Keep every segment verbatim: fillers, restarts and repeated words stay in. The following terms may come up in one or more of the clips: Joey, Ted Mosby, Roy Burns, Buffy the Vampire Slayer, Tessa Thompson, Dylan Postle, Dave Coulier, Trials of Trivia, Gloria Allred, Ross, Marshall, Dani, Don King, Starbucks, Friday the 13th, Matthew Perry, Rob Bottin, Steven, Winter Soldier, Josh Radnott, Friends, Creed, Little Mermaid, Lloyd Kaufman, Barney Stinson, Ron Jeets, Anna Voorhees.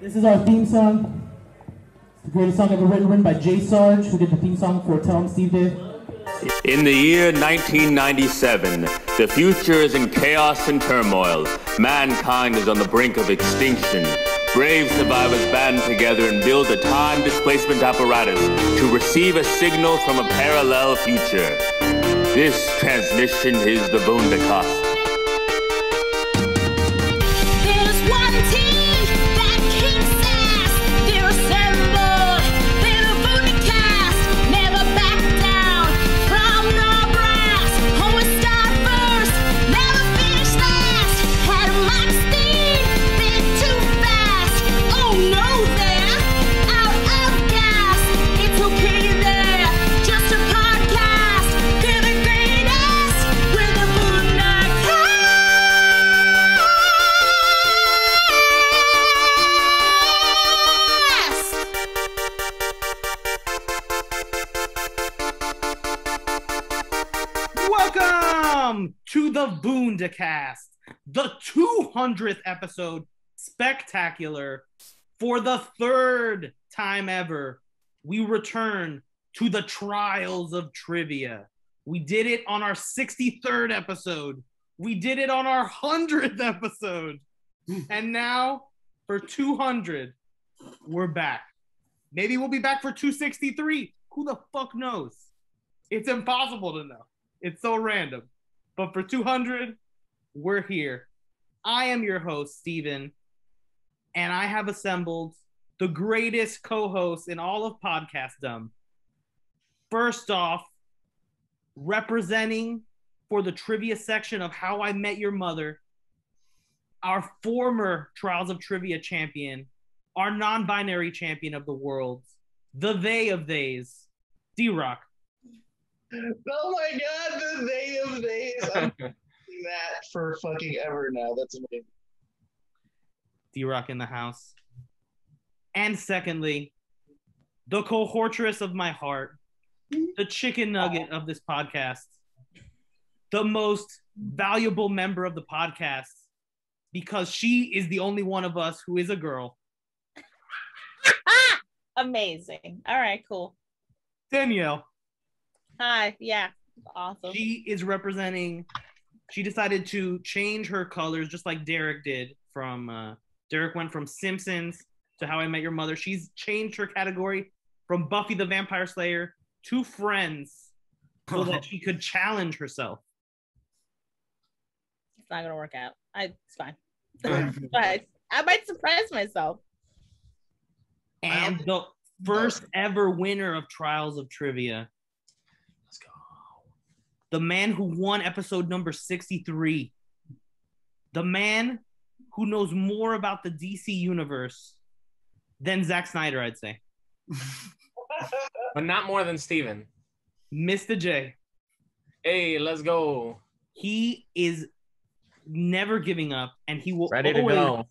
This is our theme song. It's the greatest song ever written, written by J. Sarge, who did the theme song for Tell Me Steve Day. In the year nineteen ninety-seven, the future is in chaos and turmoil. Mankind is on the brink of extinction. Brave survivors band together and build a time displacement apparatus to receive a signal from a parallel future. This transmission is the Vundacast. There's one team that kicks ass. They're assembled. They're the Vundacast. Never back down from the brass. Always start first, never finish last. Had much steam, been too fast. Oh no, they're out of gas. It's okay there, just a podcast. They're the greatest. We're the Vundacast. Welcome to the Vundacast, the two hundredth episode, spectacular. For the third time ever, we return to the trials of trivia. We did it on our sixty-third episode. We did it on our one hundredth episode. And now, for two hundred, we're back. Maybe we'll be back for two sixty-three. Who the fuck knows? It's impossible to know. It's so random. But for two hundred, we're here. I am your host, Steven, and I have assembled the greatest co-host in all of podcastdom. First off, representing for the trivia section of How I Met Your Mother, our former Trials of Trivia champion, our non-binary champion of the world, the they of theys, D-Rock. Oh my god, the day of days. I'm doing that for fucking ever now. That's amazing. D-Rock in the house. And secondly, the cohortress of my heart, the chicken nugget of this podcast, the most valuable member of the podcast, because she is the only one of us who is a girl. Amazing. All right, cool. Danielle. Hi, yeah, awesome. She is representing, she decided to change her colors just like Derek did from, uh, Derek went from Simpsons to How I Met Your Mother. She's changed her category from Buffy the Vampire Slayer to Friends so that she could challenge herself. It's not gonna work out. I, it's fine. But I might surprise myself. And the first ever winner of Trials of Trivia, the man who won episode number sixty-three. The man who knows more about the D C universe than Zack Snyder, I'd say. But not more than Steven. Mister J. Hey, let's go. He is never giving up, and he will Ready always to go.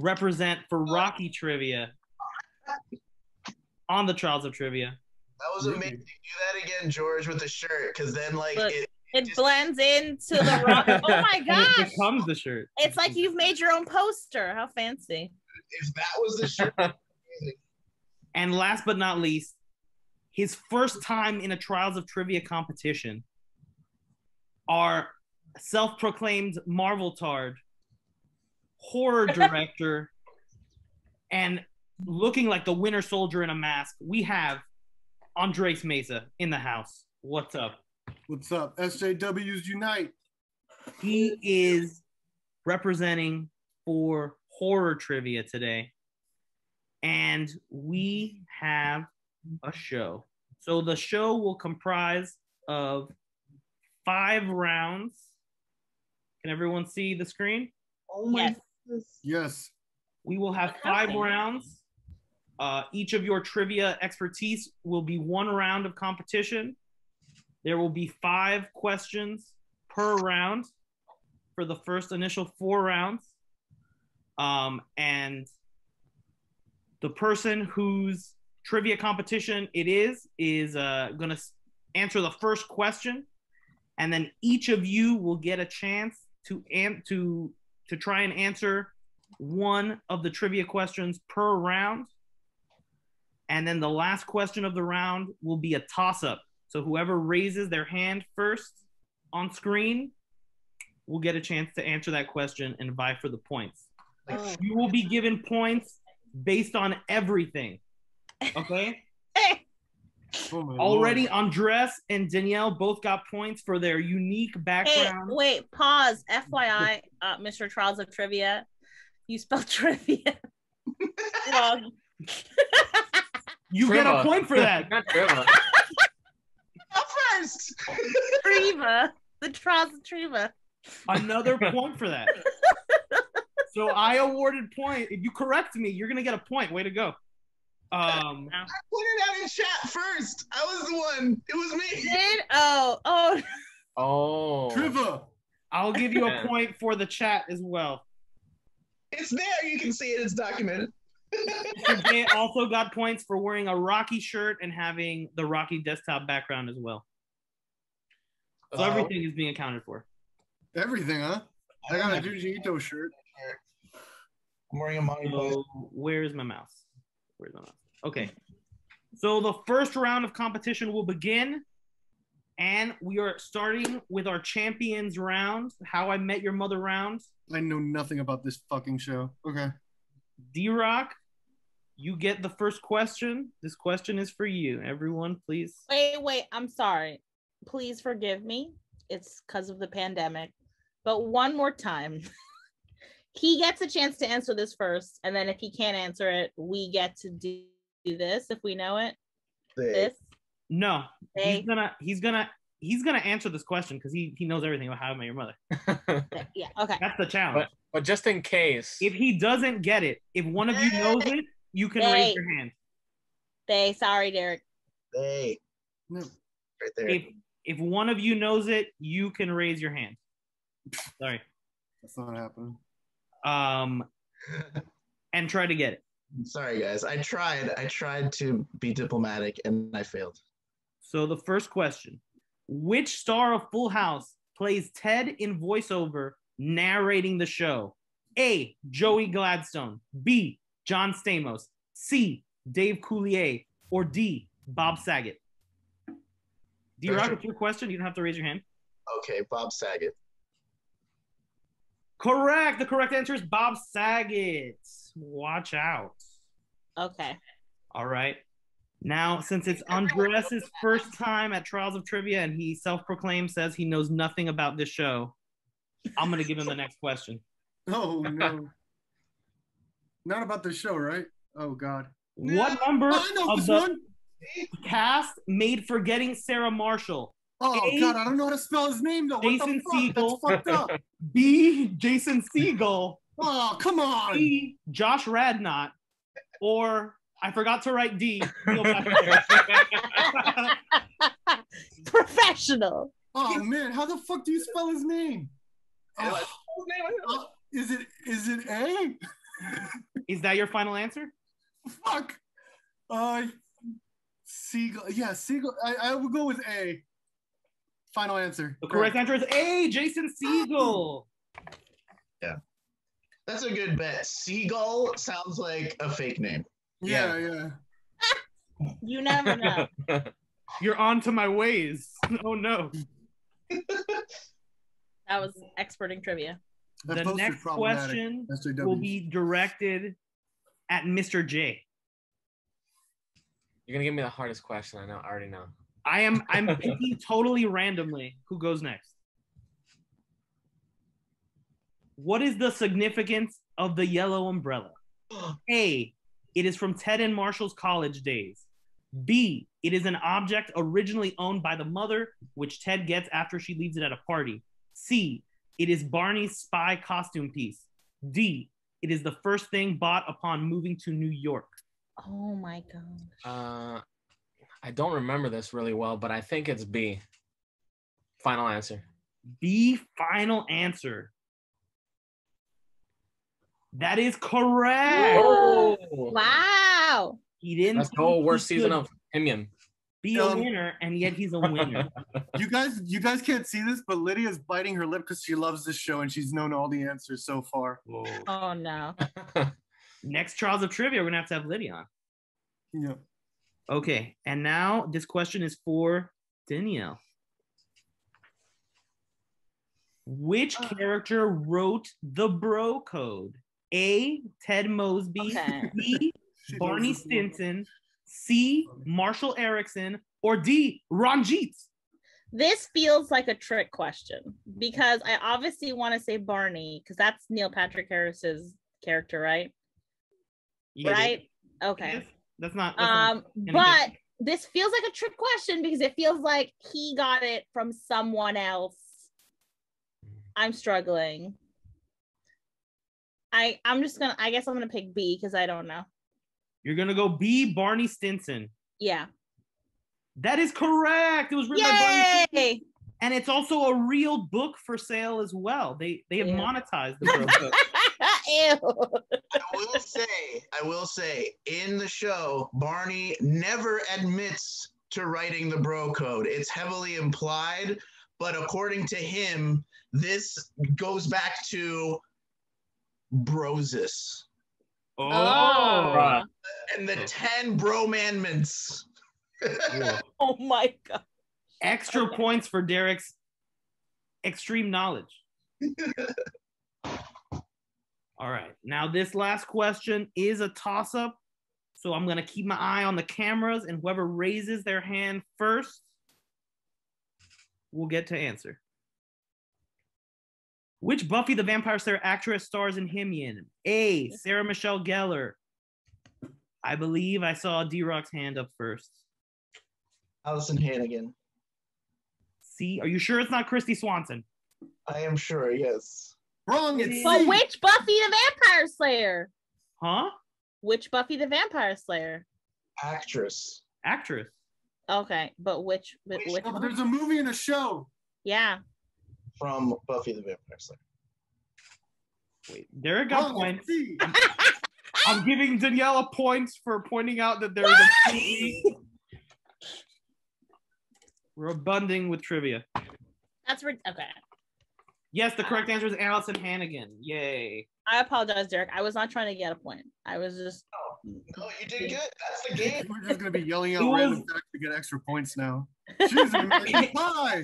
represent for Rocky Trivia on the Trials of Trivia. That was amazing. Do that again, George, with the shirt, because then, like, Look, it, it, it just... blends into the rock. Oh my gosh. It becomes the shirt. It's like you've made your own poster. How fancy. If that was the shirt. And last but not least, his first time in a Trials of Trivia competition, our self-proclaimed Marvel-tard, horror director, and looking like the Winter Soldier in a mask, we have Andres Mesa in the house. What's up? What's up? S J W's Unite. He is representing for horror trivia today. And we have a show. So the show will comprise of five rounds. Can everyone see the screen? Oh my goodness. Yes. We will have five rounds. Uh, each of your trivia expertise will be one round of competition. There will be five questions per round for the first initial four rounds. Um, and the person whose trivia competition it is, is uh, going to answer the first question. And then each of you will get a chance to, am- to, to try and answer one of the trivia questions per round. And then the last question of the round will be a toss-up. So whoever raises their hand first on screen will get a chance to answer that question and vie for the points. Oh. You will be given points based on everything, okay? Hey. Oh my Already, Lord. Andres and Danielle both got points for their unique background. Hey, wait, pause. F Y I, uh, Mister Trials of Trivia, you spelled trivia wrong. You Trivia. Get a point for that. Not Trivia. First. Treva, the Trials of Treva. Another point for that. So I awarded point. If you correct me, you're gonna get a point. Way to go. Um, I pointed out in chat first. I was the one. It was me. Did? Oh, oh. Oh. Treva. I'll give you a point for the chat as well. It's there. You can see it. It's documented. They also got points for wearing a Rocky shirt and having the Rocky desktop background as well. So uh, everything is being accounted for. Everything, huh? I got a Junji Ito shirt. I'm wearing a Monty Boy. So, where's my mouse? Where's my mouse? Okay. So the first round of competition will begin. And we are starting with our champions round, How I Met Your Mother round. I know nothing about this fucking show. Okay. D-Rock, you get the first question. This question is for you. Everyone, please. Wait, wait. I'm sorry. Please forgive me. It's because of the pandemic. But one more time. He gets a chance to answer this first. And then if he can't answer it, we get to do this if we know it. They. This. No. They. He's gonna he's gonna he's gonna answer this question because he he knows everything about How I Met Your Mother. Yeah, okay. That's the challenge. But, but just in case. If he doesn't get it, if one of you knows it, you can they. raise your hand. They, sorry, Derek. They. No. Right there. If, if one of you knows it, you can raise your hand. Sorry. That's not happening. Um, and try to get it. Sorry, guys. I tried. I tried to be diplomatic, and I failed. So the first question. Which star of Full House plays Ted in voiceover narrating the show? A, Joey Gladstone. B, John Stamos. C, Dave Coulier. Or D, Bob Saget. D-Rock, it's your question. You don't have to raise your hand. Okay, Bob Saget. Correct. The correct answer is Bob Saget. Watch out. Okay. All right. Now, since it's Andres' first time at Trials of Trivia and he self-proclaimed says he knows nothing about this show, I'm going to give him the next question. Oh, no. Not about this show, right? Oh, God. What number oh, I know of this the one. cast made Forgetting Sarah Marshall? Oh, A, God, I don't know how to spell his name, though. Jason Segel. That's fucked up. B, Jason Segel. Oh, come on. C, Josh Radnott. Or, I forgot to write D. Professional. Oh, man, how the fuck do you spell his name? Oh, uh, is it is it A? Is that your final answer? Fuck. Uh, Segel. Yeah, Segel. I, I will go with A. Final answer. The correct answer is A, Jason Segel. Yeah. That's a good bet. Segel sounds like a fake name. Yeah, yeah. yeah. You never know. You're on to my ways. Oh, no. That was expert in trivia. That the next question will be directed at Mister J. You're going to give me the hardest question. I know. I already know. I am I'm picking totally randomly who goes next. What is the significance of the yellow umbrella? A, it is from Ted and Marshall's college days. B, it is an object originally owned by the mother, which Ted gets after she leaves it at a party. C, it is Barney's spy costume piece. D, it is the first thing bought upon moving to New York. Oh my God. Uh I don't remember this really well, but I think it's B. Final answer. B, final answer. That is correct. Whoa. Wow. He didn't. That's the whole worst season of Himian. be um, a winner, and yet he's a winner. You guys, you guys can't see this, but Lydia's biting her lip because she loves this show and she's known all the answers so far. Whoa. Oh no! Next Trials of Trivia, we're gonna have to have Lydia on. Yeah. Okay, and now this question is for Danielle. Which uh, character wrote the Bro Code? A. Ted Mosby. Okay. B. Barney Stinson. C. Marshall Erickson. Or D. Ron Jeets. This feels like a trick question because I obviously want to say Barney because that's Neil Patrick Harris's character, right? Yeah, right? Okay. Yes. That's not. That's um, not but this feels like a trick question because it feels like he got it from someone else. I'm struggling. I, I'm just gonna, I guess I'm gonna pick B because I don't know. You're gonna go B, Barney Stinson. Yeah. That is correct. It was written by Barney Stinson. And it's also a real book for sale as well. They they have Ew. monetized the Bro Code. Ew. I will say, I will say, in the show, Barney never admits to writing the Bro Code. It's heavily implied, but according to him, this goes back to Brosis. Oh. Uh, and the ten Bromanments. Oh my God. Extra okay. points for Derek's extreme knowledge. All right. Now, this last question is a toss-up. So I'm going to keep my eye on the cameras, and whoever raises their hand first will get to answer. Which Buffy the Vampire Slayer actress stars in Hymian? A. Sarah Michelle Gellar. I believe I saw D-Rock's hand up first. Alyson Hannigan. C. Are you sure it's not Christy Swanson? I am sure, yes. Wrong, it's C. But which Buffy the Vampire Slayer? Huh? Which Buffy the Vampire Slayer? Actress. Actress. Okay, but which... But which, which oh, there's a movie and a show. Yeah. From Buffy the Vampire Slayer. Wait, Derek got points. I'm, I'm giving Daniela points for pointing out that there's a movie. We're abundant with trivia. That's re- okay. Yes, the correct answer is Alyson Hannigan. Yay. I apologize, Derek. I was not trying to get a point. I was just... Oh, no, you did good. That's the game. We're just going to be yelling out random facts to get extra points now. Jesus, hi!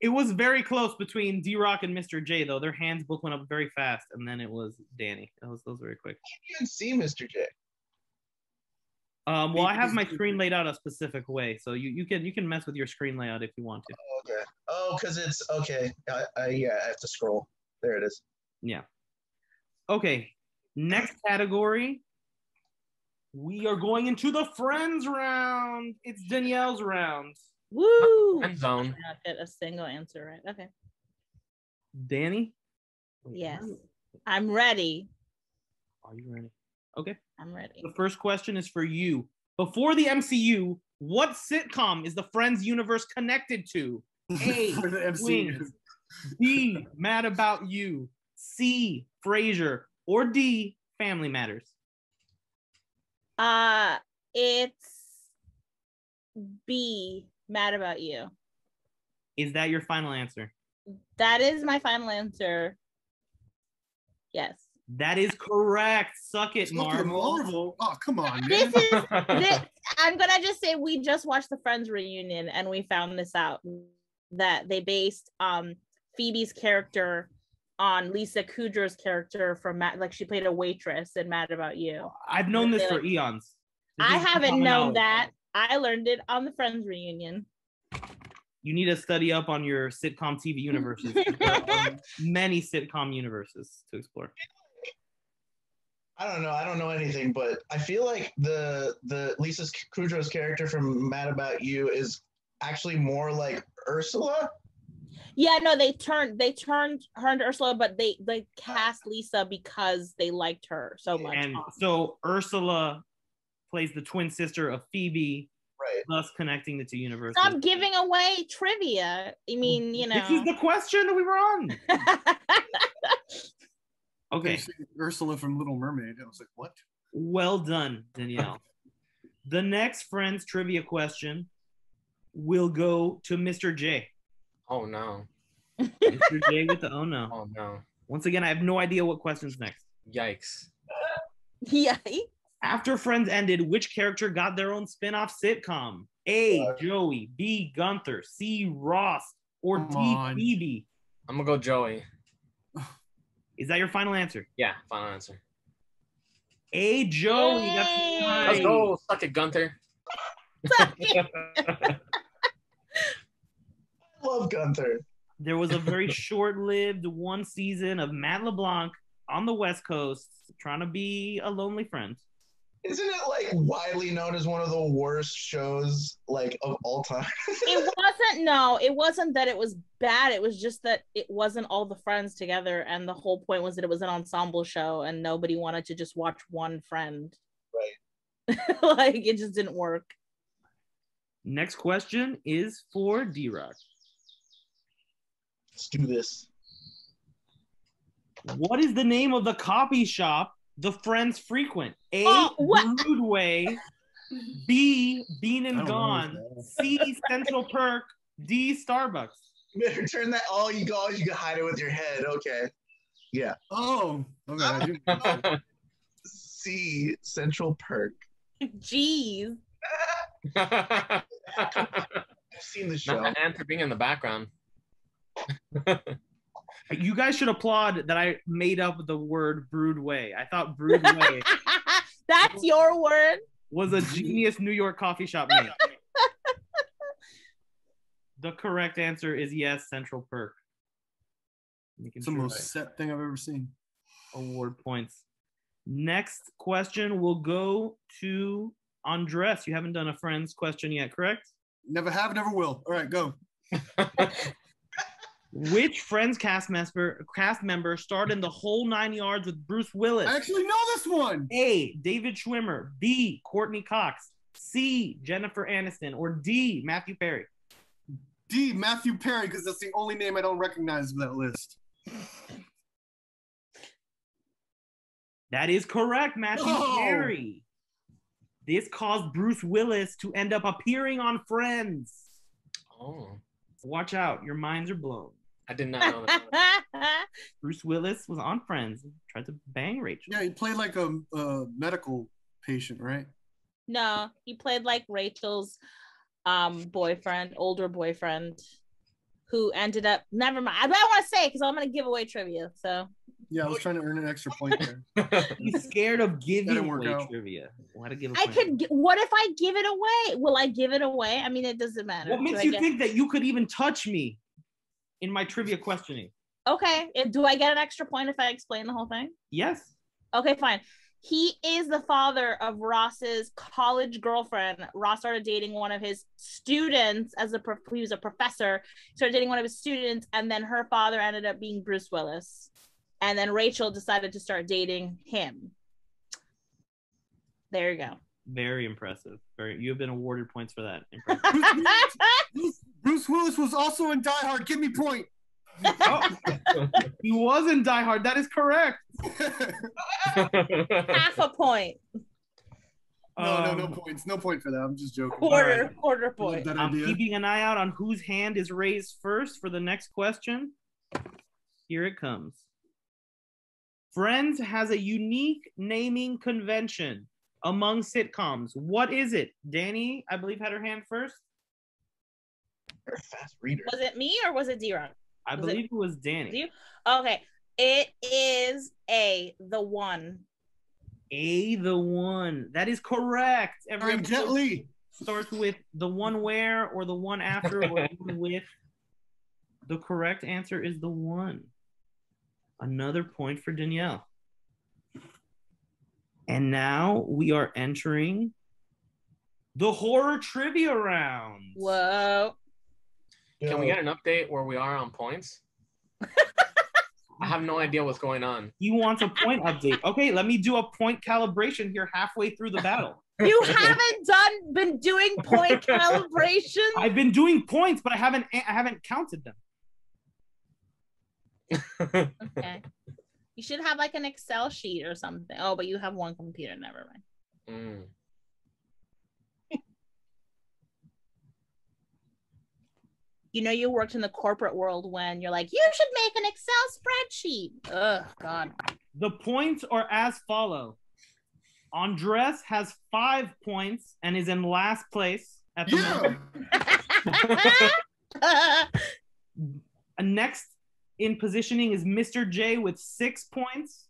It was very close between D-Rock and Mister J, though. Their hands both went up very fast, and then it was Danny. That was, that was very quick. I didn't even see Mister J. Um, well, I have my screen laid out a specific way, so you, you can you can mess with your screen layout if you want to. Oh, okay. Oh, because it's okay. I, I yeah, I have to scroll. There it is. Yeah. Okay. Next category. We are going into the Friends round. It's Danielle's round. Woo! Friend zone. I did not get a single answer right. Okay. Danny? Yes. I'm ready. Are you ready? Okay. I'm ready. The first question is for you. Before the M C U, what sitcom is the Friends universe connected to? A. Wings. B. Mad About You. C. Frasier. Or D. Family Matters. Uh, it's B. Mad About You. Is that your final answer? That is my final answer. Yes. That is correct. Suck it, Marvel. Marvel. Oh, come on, man. This is, this, I'm going to just say we just watched the Friends reunion and we found this out, that they based um, Phoebe's character on Lisa Kudrow's character from Mad, like she played a waitress in Mad About You. I've known this they, for eons. This I haven't known out. that. I learned it on the Friends reunion. You need to study up on your sitcom T V universes. Many sitcom universes to explore. I don't know. I don't know anything, but I feel like the the Lisa Kudrow's character from Mad About You is actually more like Ursula. Yeah, no, they turned they turned her into Ursula, but they they cast Lisa because they liked her so much. And so Ursula plays the twin sister of Phoebe, right? Thus connecting the two universes. Stop giving away trivia. I mean, you know, this is the question that we were on. Okay. Ursula from Little Mermaid. I was like, what? Well done, Danielle. The next Friends trivia question will go to Mister J. Oh, no. Mister J with the oh, no. Oh, no. Once again, I have no idea what question's next. Yikes. Yikes. After Friends ended, which character got their own spin-off sitcom? A, uh, Joey. B, Gunther. C, Ross. Or D, on. Phoebe. I'm going to go Joey. Is that your final answer? Yeah, final answer. A, Joey. Hey. That's nice. Let's go. Suck it, Gunther. Suck it. I love Gunther. There was a very short-lived one season of Matt LeBlanc on the West Coast trying to be a lonely friend. Isn't it like widely known as one of the worst shows like of all time? It wasn't, no, it wasn't that it was bad. It was just that it wasn't all the friends together. And the whole point was that it was an ensemble show and nobody wanted to just watch one friend. Right. Like it just didn't work. Next question is for D-Rock. Let's do this. What is the name of the copy shop the Friends frequent? A, oh, Rude Way. B, Bean and Gone. C, Central Perk. D, Starbucks. You better turn that. Oh, you guys, you can hide it with your head. Okay. Yeah. Oh. Okay. C, Central Perk. Jeez. I've seen the show. Not the answer being in the background. You guys should applaud that I made up the word brood way. I thought brood way. That's your word? Was a genius New York coffee shop name. The correct answer is yes, Central Perk. It's the most set thing I've ever seen. Award points. Next question will go to Andres. You haven't done a Friends question yet, correct? Never have, never will. All right, go. Which Friends cast member cast member starred in The Whole Nine Yards with Bruce Willis? I actually know this one. A, David Schwimmer. B, Courtney Cox. C, Jennifer Aniston. Or D, Matthew Perry. D, Matthew Perry, because that's the only name I don't recognize from that list. That is correct, Matthew oh. Perry. This caused Bruce Willis to end up appearing on Friends. Oh. Watch out, your minds are blown. I did not know that. Bruce Willis was on Friends and tried to bang Rachel. Yeah, he played like a, a medical patient, right? No, he played like Rachel's um, boyfriend, older boyfriend, who ended up, never mind. I don't want to say because I'm going to give away trivia, so. Yeah, I was trying to earn an extra point there. He's scared of giving away out. trivia. Why to give a I could, what if I give it away? Will I give it away? I mean, it doesn't matter. What makes do you get... think that you could even touch me in my trivia questioning? Okay, do I get an extra point if I explain the whole thing? Yes. Okay, fine. He is the father of Ross's college girlfriend. Ross started dating one of his students as a, prof he was a professor, he started dating one of his students, and then her father ended up being Bruce Willis. And then Rachel decided to start dating him. There you go. Very impressive. Very, you have been awarded points for that. Bruce, Bruce, Bruce Willis was also in Die Hard. Give me point. Oh. He was in Die Hard. That is correct. Half a point. No, no, no um, points. No point for that. I'm just joking. Quarter, right. quarter point. I'm idea. keeping an eye out on whose hand is raised first for the next question. Here it comes. Friends has a unique naming convention among sitcoms. What is it? Danny, I believe, had her hand first. You're a fast reader. Was it me or was it D-Rock? I was believe it, it was Danny. You? Okay. It is A, the one. A, the one. That is correct. Every I'm Jet Li. Starts with the one where or the one after or with. The correct answer is the one. Another point for Danielle. And now we are entering the horror trivia round. Whoa. Can Yo. we get an update where we are on points? I have no idea what's going on. He wants a point update. Okay, let me do a point calibration here halfway through the battle. You haven't done been doing point calibration? I've been doing points, but I haven't I haven't counted them. Okay, you should have like an Excel sheet or something. Oh, but you have one computer. Never mind. Mm. you know, you worked in the corporate world when you're like, you should make an Excel spreadsheet. Oh, God. The points are as follow. Andres has five points and is in last place at the yeah. moment. Next in positioning is Mister J with six points.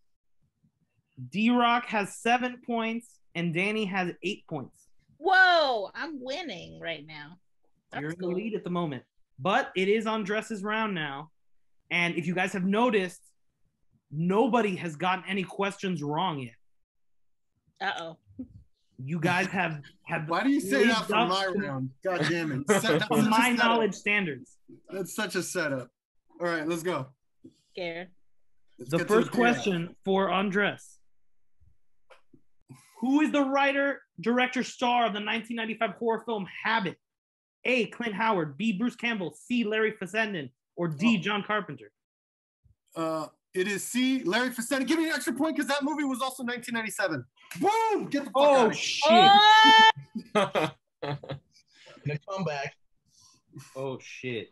D-Rock has seven points and Danny has eight points. Whoa, I'm winning right now. That's You're in cool. the lead at the moment. But it is Andres' round now. And if you guys have noticed, nobody has gotten any questions wrong yet. Uh-oh. You guys have... have Why do you say that for my round? God damn it. That's for my knowledge standards. That's such a setup. All right, let's go. Scared. Let's the first question for Andres. Who is the writer, director, star of the nineteen ninety-five horror film Habit? A, Clint Howard, B, Bruce Campbell, C, Larry Fessenden, or D, John Carpenter? Uh, it is C, Larry Fessenden. Give me an extra point because that movie was also nineteen ninety-seven. Boom! Get the fuck oh, out of here. Oh, shit. The comeback. Oh, shit.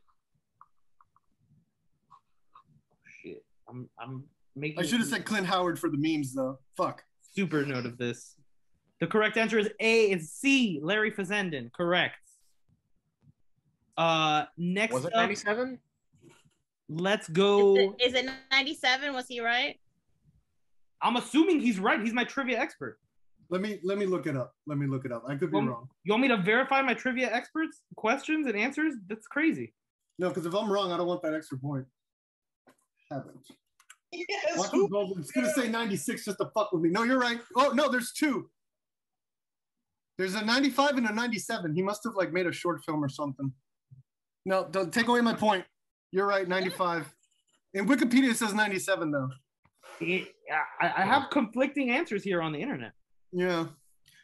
Shit. I'm, I'm making... I should have said Clint Howard for the memes, though. Fuck. Super note of this. The correct answer is A, is C, Larry Fessenden. Correct. Uh, next was it ninety-seven? Let's go. Is it, is it ninety-seven? Was he right? I'm assuming he's right. He's my trivia expert. Let me let me look it up. Let me look it up. I could be um, wrong. You want me to verify my trivia experts' questions and answers? That's crazy. No, because if I'm wrong, I don't want that extra point. Haven't. Yes. Who, it's gonna say ninety-six just to fuck with me. No, you're right. Oh no, there's two. There's a ninety-five and a ninety-seven. He must have like made a short film or something. No, don't take away my point. You're right, ninety-five. And Wikipedia says ninety-seven, though. It, I, I have conflicting answers here on the internet. Yeah,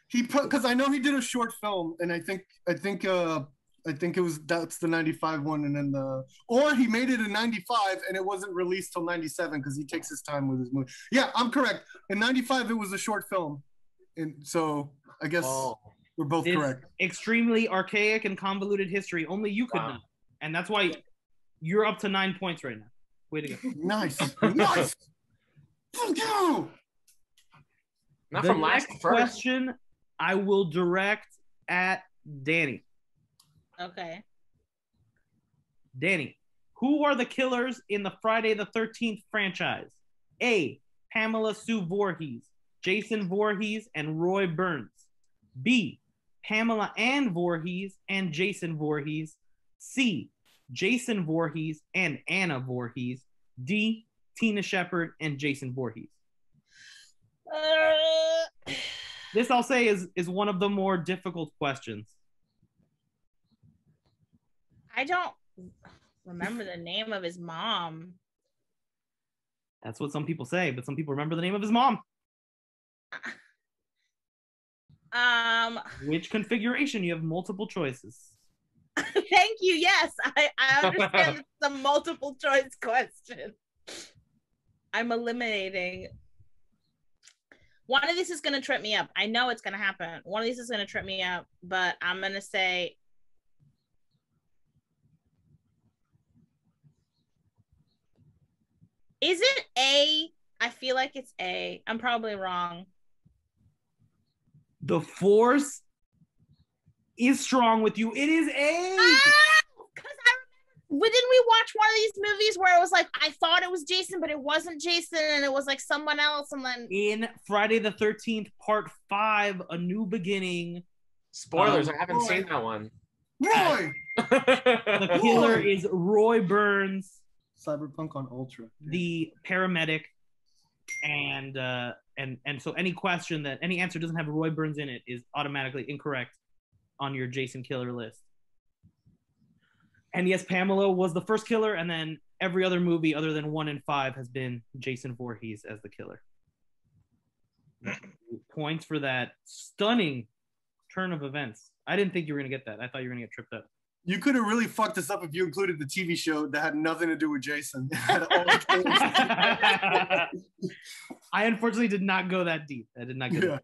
he put because I know he did a short film, and I think I think uh, I think it was that's the ninety-five one, and then the or he made it in ninety-five, and it wasn't released till ninety-seven because he takes his time with his movie. Yeah, I'm correct. In ninety-five, it was a short film, and so I guess oh. we're both this correct. Extremely archaic and convoluted history. Only you could wow. know. And that's why you're up to nine points right now. Way to go. Nice. Nice. Thank you. Not the from last next first. Question I will direct at Danny. Okay. Danny, who are the killers in the Friday the thirteenth franchise? A, Pamela Sue Voorhees, Jason Voorhees, and Roy Burns. B, Pamela Ann Voorhees and Jason Voorhees. C, Jason Voorhees and Anna Voorhees. D, Tina Shepard and Jason Voorhees. Uh, this, I'll say, is, is one of the more difficult questions. I don't remember the name of his mom. That's what some people say, but some people remember the name of his mom. Um, Which configuration? You have multiple choices. Thank you. Yes, I, I understand it's a multiple choice question. I'm eliminating. One of these is going to trip me up. I know it's going to happen. One of these is going to trip me up, but I'm going to say. Is it A? I feel like it's A. I'm probably wrong. The force is strong with you. It is A. Ah! Well, didn't we watch one of these movies where it was like, I thought it was Jason, but it wasn't Jason, and it was like someone else, and then... In Friday the thirteenth, part five, A New Beginning. Spoilers, um, I haven't Roy. seen that one. Roy! The killer Roy. is Roy Burns. Cyberpunk on Ultra. Yeah. The paramedic. And, uh, and, and so any question that, any answer doesn't have Roy Burns in it is automatically incorrect on your Jason killer list. And yes, Pamela was the first killer, and then every other movie other than one and five has been Jason Voorhees as the killer. Points for that stunning turn of events. I didn't think you were going to get that. I thought you were going to get tripped up. You could have really fucked us up if you included the T V show that had nothing to do with Jason. I unfortunately did not go that deep. I did not get yeah. it.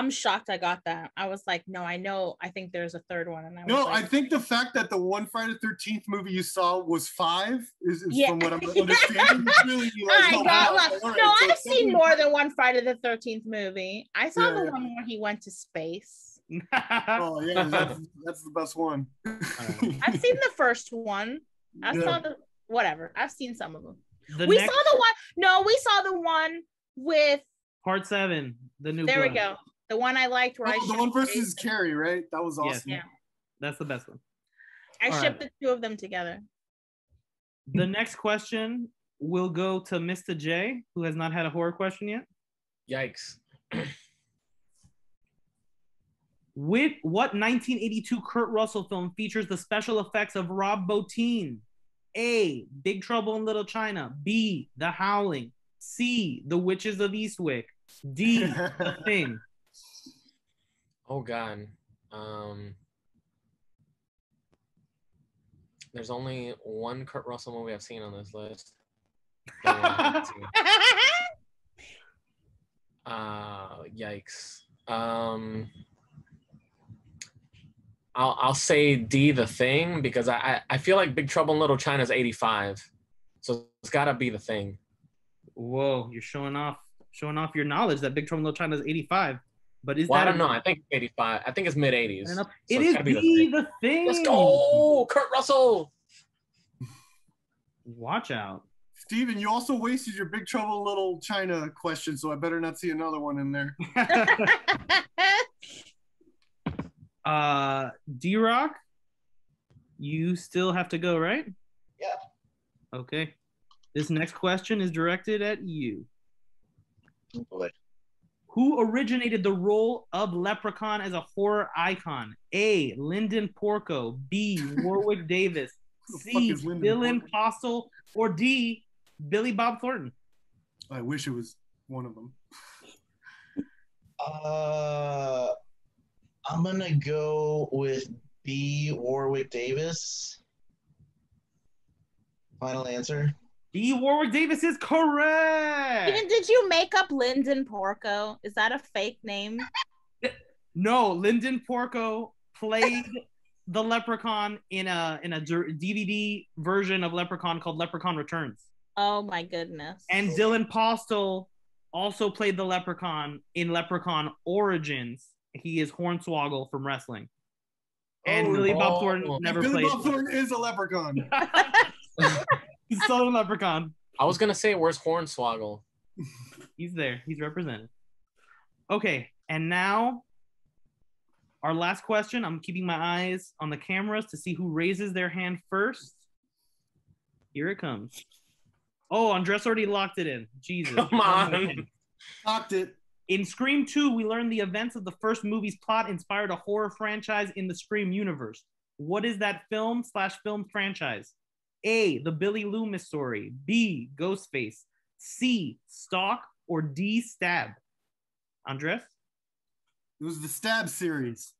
I'm shocked I got that. I was like, no, I know. I think there's a third one. And I was no, like, I think the fact that the one Friday the thirteenth movie you saw was five is, is yeah. from what I'm understanding. Really, like, I oh, got wow, right, no, so I've seen movie. more than one Friday the thirteenth movie. I saw yeah. the one where he went to space. Oh yeah, that's, that's the best one. I've seen the first one. I yeah. saw the whatever. I've seen some of them. The we next... saw the one. No, we saw the one with part seven. The new. There blood. we go. The one I liked where oh, I the one versus Carrie, right? That was awesome. Yes. Yeah, that's the best one. I All shipped right. the two of them together. The next question will go to Mister J, who has not had a horror question yet. Yikes! With what nineteen eighty-two Kurt Russell film features the special effects of Rob Bottin? A. Big Trouble in Little China. B. The Howling. C. The Witches of Eastwick. D. The Thing. Oh God, um, there's only one Kurt Russell movie I've seen on this list. uh, yikes. Um, I'll I'll say D, The Thing, because I I feel like Big Trouble in Little China is eighty-five, so it's gotta be The Thing. Whoa, you're showing off showing off your knowledge that Big Trouble in Little China is eighty-five. But is well, that I don't know. I think eighty-five. I think it's mid eighties. So it is be the, thing. the thing. Let's go, Kurt Russell. Watch out, Steven, you also wasted your Big Trouble Little China question, so I better not see another one in there. uh, D-Rock, you still have to go, right? Yeah. Okay. This next question is directed at you. Oh boy. Who originated the role of Leprechaun as a horror icon? A. Lyndon Porco. B. Warwick Davis. C. Dylan Postle. Or D. Billy Bob Thornton. I wish it was one of them. uh, I'm going to go with B. Warwick Davis. Final answer. D. Warwick Davis is correct. Even did you make up Lyndon Porco? Is that a fake name? No, Lyndon Porco played the Leprechaun in a in a D V D version of Leprechaun called Leprechaun Returns. Oh my goodness! And Dylan Postle also played the Leprechaun in Leprechaun Origins. He is Hornswoggle from wrestling. And oh, Billy Bob Thornton never Billy played. Billy Bob Thornton is a Leprechaun. He's so Leprechaun. I was gonna say, where's Hornswoggle? He's there. He's represented. Okay, and now our last question. I'm keeping my eyes on the cameras to see who raises their hand first. Here it comes. Oh, Andres already locked it in. Jesus. Come on. Locked it. In Scream two, we learned the events of the first movie's plot inspired a horror franchise in the Scream universe. What is that film slash film franchise? A. The Billy Loomis Story. B. Ghostface. C. Stalk. Or D. Stab. Andres? It was the Stab series.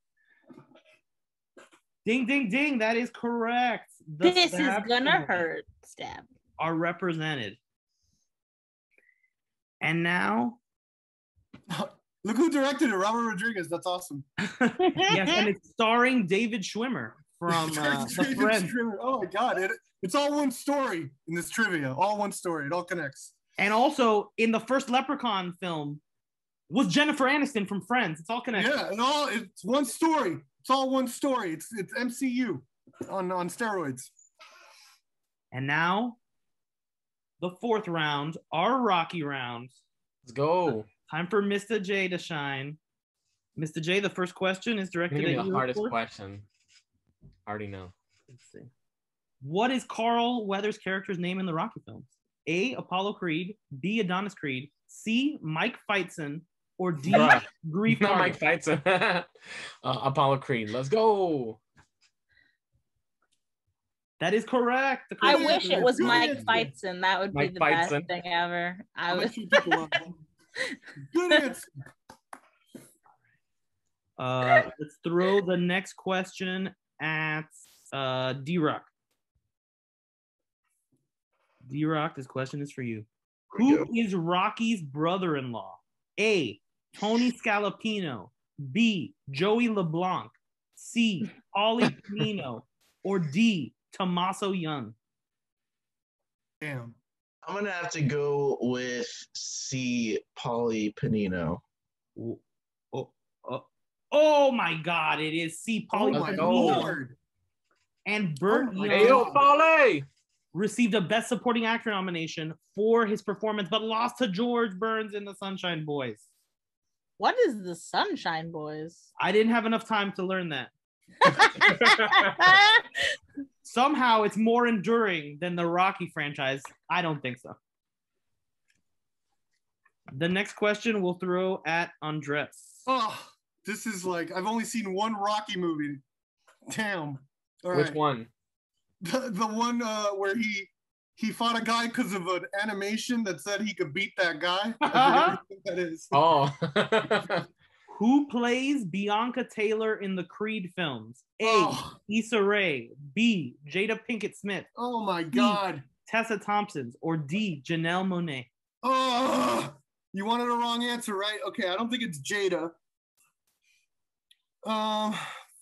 Ding, ding, ding. That is correct. The this is gonna hurt. Stab. Are represented. And now... Look who directed it. Robert Rodriguez. That's awesome. Yes, and it's starring David Schwimmer from uh, the Friends. Oh, my God. It, it's all one story in this trivia. All one story. It all connects. And also, in the first Leprechaun film, was Jennifer Aniston from Friends. It's all connected. Yeah, and all, it's one story. It's all one story. It's it's M C U on, on steroids. And now, the fourth round, our Rocky round. Let's go. Time for Mister J to shine. Mister J, the first question is directed Maybe at you. The hardest question. I already know. Let's see. What is Carl Weathers' character's name in the Rocky films? A. Apollo Creed. B. Adonis Creed. C. Mike Fightson. Or D. Uh, Grief. Not Mike Fightson. uh, Apollo Creed. Let's go. That is correct. The I wish it was Mike Fightson. That would Mike be the Fightson. best thing ever. I would. Good answer. Uh, let's throw the next question at uh, D-Rock. D-Rock, this question is for you. Who is Rocky's brother-in-law? A. Tony Scalapino, B, Joey LeBlanc, C, Ollie Pino, or D, Tommaso Young? Damn. I'm going to have to go with C, Polly Panino. Oh, oh, oh, oh my God, it is C, Polly oh Panino. And Burt oh Young Polly received a Best Supporting Actor nomination for his performance, but lost to George Burns in The Sunshine Boys. What is The Sunshine Boys? I didn't have enough time to learn that. Somehow it's more enduring than the Rocky franchise. I don't think so. The next question we'll throw at Andres. Oh, this is like, I've only seen one Rocky movie. Damn. All Which right. one? The, the one uh, where he he fought a guy because of an animation that said he could beat that guy. I think that is. Oh. Who plays Bianca Taylor in the Creed films? A, oh. Issa Rae. B, Jada Pinkett Smith. Oh my God. B, Tessa Thompson. Or D, Janelle Monáe. Oh, you wanted a wrong answer, right? Okay, I don't think it's Jada. Um,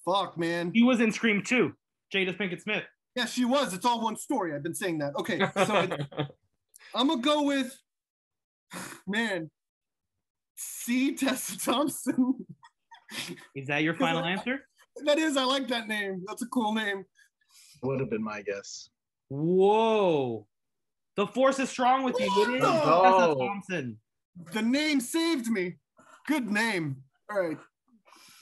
fuck, man. He was in Scream two, Jada Pinkett Smith. Yeah, she was. It's all one story. I've been saying that. Okay, so it, I'm gonna go with, man, C, Tessa Thompson. Is that your final I, answer? That is. I like that name. That's a cool name. Would have been my guess. Whoa. The force is strong with you. It is Tessa Thompson. The name saved me. Good name. All right.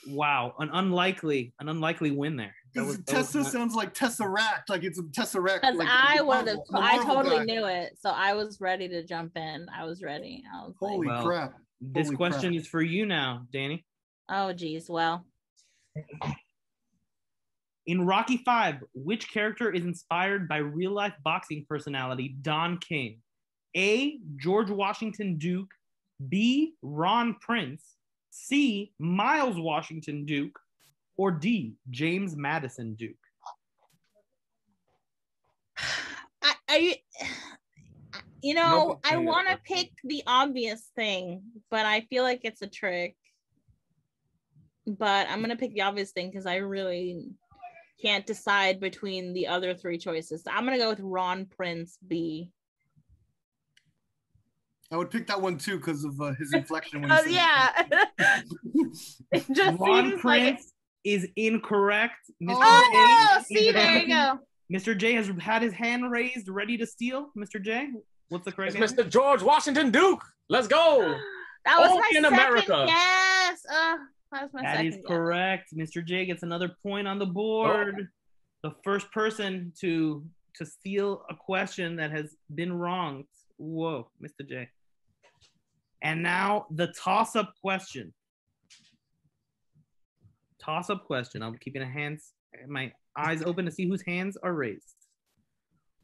Wow. An unlikely, an unlikely win there. That was, Tessa that sounds like Tesseract. Like it's a Tesseract. Because like I would have, I totally guy. knew it. So I was ready to jump in. I was ready. I was Holy like, crap. Well, This Holy question crap. is for you now, Danny. Oh, geez. Well. In Rocky five, which character is inspired by real-life boxing personality Don King? A, George Washington Duke. B, Ron Prince. C, Miles Washington Duke. Or D, James Madison Duke? I... I... You know, I want to pick the obvious thing, but I feel like it's a trick. But I'm going to pick the obvious thing because I really can't decide between the other three choices. So I'm going to go with Ron Prince B. I would pick that one too because of uh, his inflection. When oh, yeah. It just Ron seems Prince like is incorrect. Mister Oh, J no. See, there you go. Mister J has had his hand raised, ready to steal. Mister J, what's the correct answer? Mister George Washington Duke. Let's go. That was my second guess. Uh, that was my second guess. That is correct. Mister J gets another point on the board. Oh. The first person to to steal a question that has been wronged. Whoa, Mister J. And now the toss-up question. Toss-up question. I'm keeping a hands my eyes open to see whose hands are raised.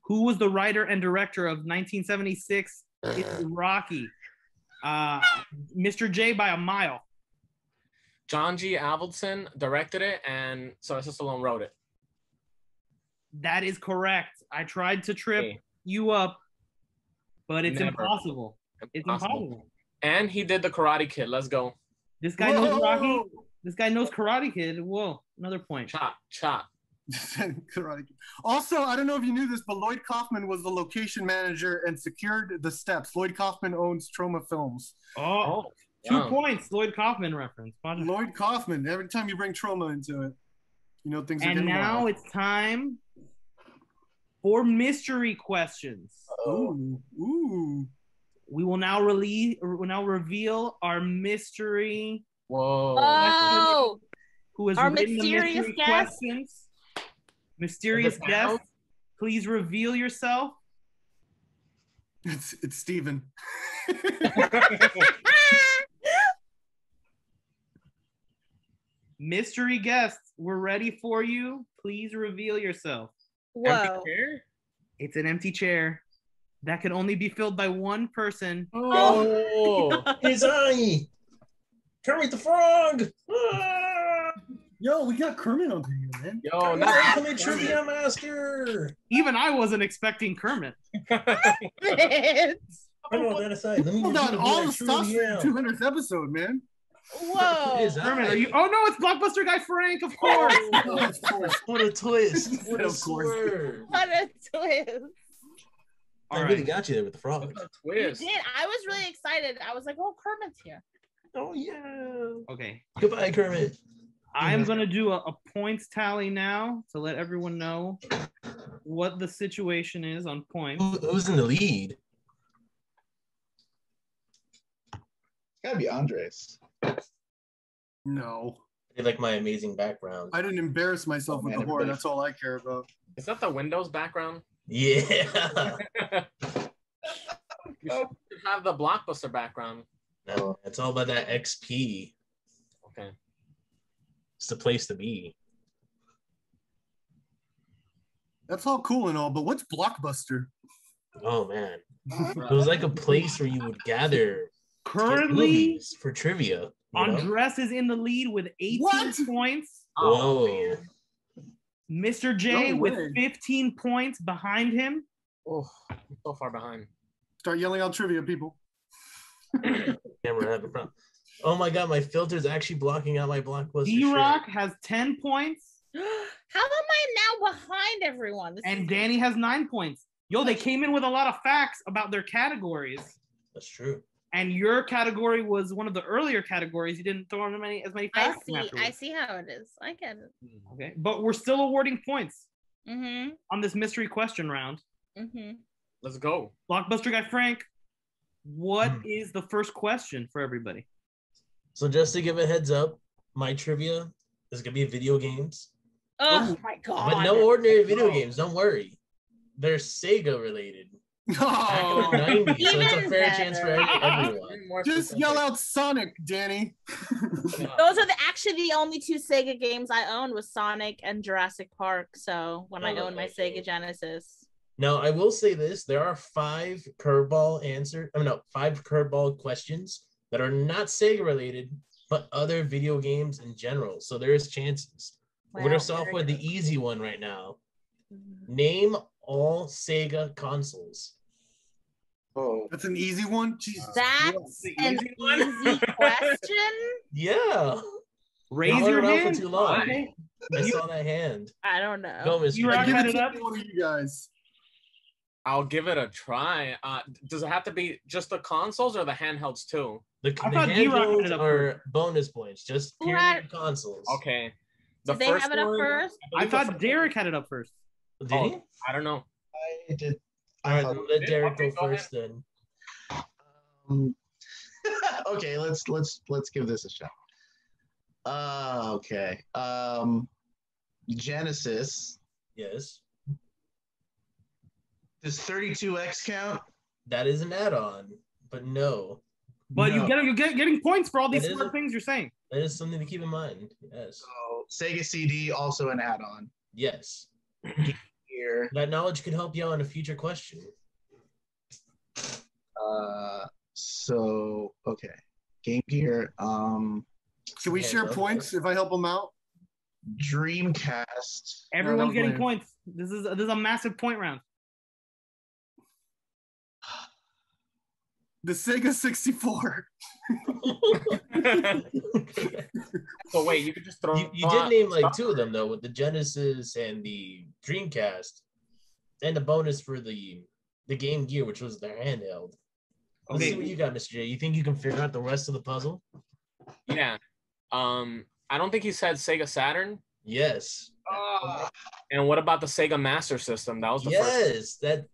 Who was the writer and director of nineteen seventy-six It's Rocky? Uh, Mister J by a mile. John G. Avildsen directed it, and Sylvester Stallone wrote it. That is correct. I tried to trip hey. you up, but it's impossible. impossible. It's impossible. And he did the Karate Kid. Let's go. This guy Whoa. knows Rocky. This guy knows Karate Kid. Whoa, another point. Chop, chop. Also, I don't know if you knew this, but Lloyd Kaufman was the location manager and secured the steps. Lloyd Kaufman owns Troma Films. Oh, two wow. points. Lloyd Kaufman reference. Project. Lloyd Kaufman. Every time you bring Troma into it, you know things. And are now wild. It's time for mystery questions. Ooh, ooh. We will now release. We'll now reveal our mystery. Whoa! Whoa. Who has our written mysterious the mystery guest? questions? Mysterious guest, please reveal yourself. It's it's Steven. Mystery guests, we're ready for you. Please reveal yourself. Whoa! It's an empty chair that can only be filled by one person. Oh! It's I. Kermit the Frog! Ah! Yo, we got Kermit on here, man. Yo, not Kermit Trivia Master! Even I wasn't expecting Kermit. Kermit. Hold on, all the stuff from the two hundredth episode, man. Whoa. Is that Herman, are you? Oh, no, it's Blockbuster Guy Frank, of course. Oh, of course. What a twist. What a, of course. What a twist. I right. really got you there with the frog. Twist. You did. I was really excited. I was like, oh, Kermit's here. Oh, yeah. Okay. Goodbye, Kermit. I'm going to do a, a points tally now to let everyone know what the situation is on points. Who, who's in the lead? It's gotta be Andres. No. I like my amazing background. I didn't embarrass myself oh, with man, the horn. That's all I care about. Is that the Windows background? Yeah. You should have the Blockbuster background. No, it's all about that X P. Okay. It's the place to be. That's all cool and all, but what's Blockbuster? Oh, man. It was like a place where you would gather. Currently, for trivia, Andres know? is in the lead with eighteen what? points. Oh, man. Mister J no with fifteen points behind him. Oh, I'm so far behind. Start yelling out trivia, people. Camera having a problem. Oh my God, my filter's actually blocking out my Blockbuster. D-Rock has ten points. How am I now behind everyone? This and Danny has nine points. Yo, they came in with a lot of facts about their categories. That's true. And your category was one of the earlier categories. You didn't throw in many, as many facts. I see. Afterwards. I see how it is. I get it. Okay, but we're still awarding points mm-hmm. on this mystery question round. Mm-hmm. Let's go, Blockbuster Guy Frank. What mm. is the first question for everybody? So just to give a heads up, my trivia is gonna be video games. Oh, oh my God! But no ordinary video games. Don't worry, they're Sega related. No, nineties, so it's a fair better. chance for everyone. Just yell out Sonic, Danny. Those are the, actually the only two Sega games I owned was Sonic and Jurassic Park. So when oh, I owned my Sega game. Genesis. Now I will say this: there are five curveball answer. I mean, no, five curveball questions that are not Sega related, but other video games in general. So there is chances. Wow, we're start off with the easy one right now. Mm-hmm. Name all Sega consoles. Oh, that's an easy one. Jesus. That's an easy, easy question. Yeah. Raise Not your hand. For too long. Okay. I saw that hand. I don't know. Go, Mister You give it up, one of you guys. I'll give it a try. Uh, does it have to be just the consoles or the handhelds too? The, the handhelds are bonus points. Just had... consoles. Okay. The did they have it up one, first? I, I thought Derek had it up first. Did oh, he? I don't know. I did. I All right, let did. Derek go, go first ahead. then. Um, okay, let's let's let's give this a shot. Uh, okay. Um, Genesis. Yes. Does thirty-two X count? That is an add-on, but no. But no. you get you get getting points for all these smart things you're saying. That is something to keep in mind. Yes. So Sega C D also an add-on. Yes. Here. That knowledge could help you on a future question. Uh, so okay, Game Gear. Um, Can we yeah, share points that. if I help them out? Dreamcast. Everyone's no, getting blame. points. This is this is a massive point round. The Sega sixty-four. So wait, you could just throw. You, you did name like two of them though, with the Genesis and the Dreamcast, and the bonus for the the Game Gear, which was their handheld. Let's okay, see what you got, Mister J. You think you can figure out the rest of the puzzle? Yeah. Um, I don't think he said Sega Saturn. Yes. Uh, and what about the Sega Master System? That was the yes, first. Yes, that.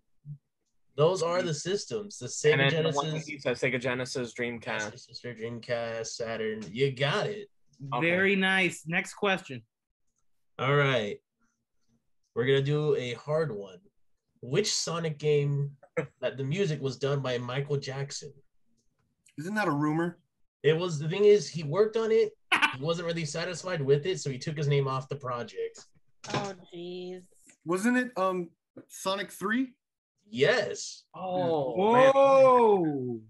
Those are the systems. The Sega Genesis, the Sega Genesis, Dreamcast, Sister Dreamcast, Saturn. You got it. Okay. Very nice. Next question. All right, we're gonna do a hard one. Which Sonic game that the music was done by Michael Jackson? Isn't that a rumor? It was. The thing is, he worked on it. He wasn't really satisfied with it, so he took his name off the project. Oh, jeez. Wasn't it um Sonic three? Yes. Oh. Whoa. Man.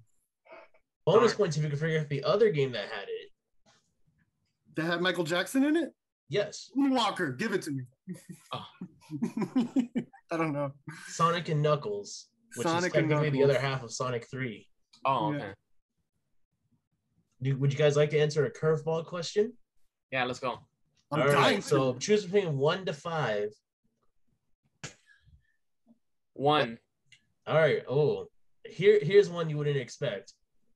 Bonus Darn. points if you can figure out the other game that had it. That had Michael Jackson in it? Yes. Walker, give it to me. Oh. I don't know. Sonic and Knuckles, which Sonic is technically the other half of Sonic three. Oh, okay. Yeah. do, would you guys like to answer a curveball question? Yeah, let's go. I'm All dying. Right, so choose between one to five. One. All right. Oh, here, here's one you wouldn't expect.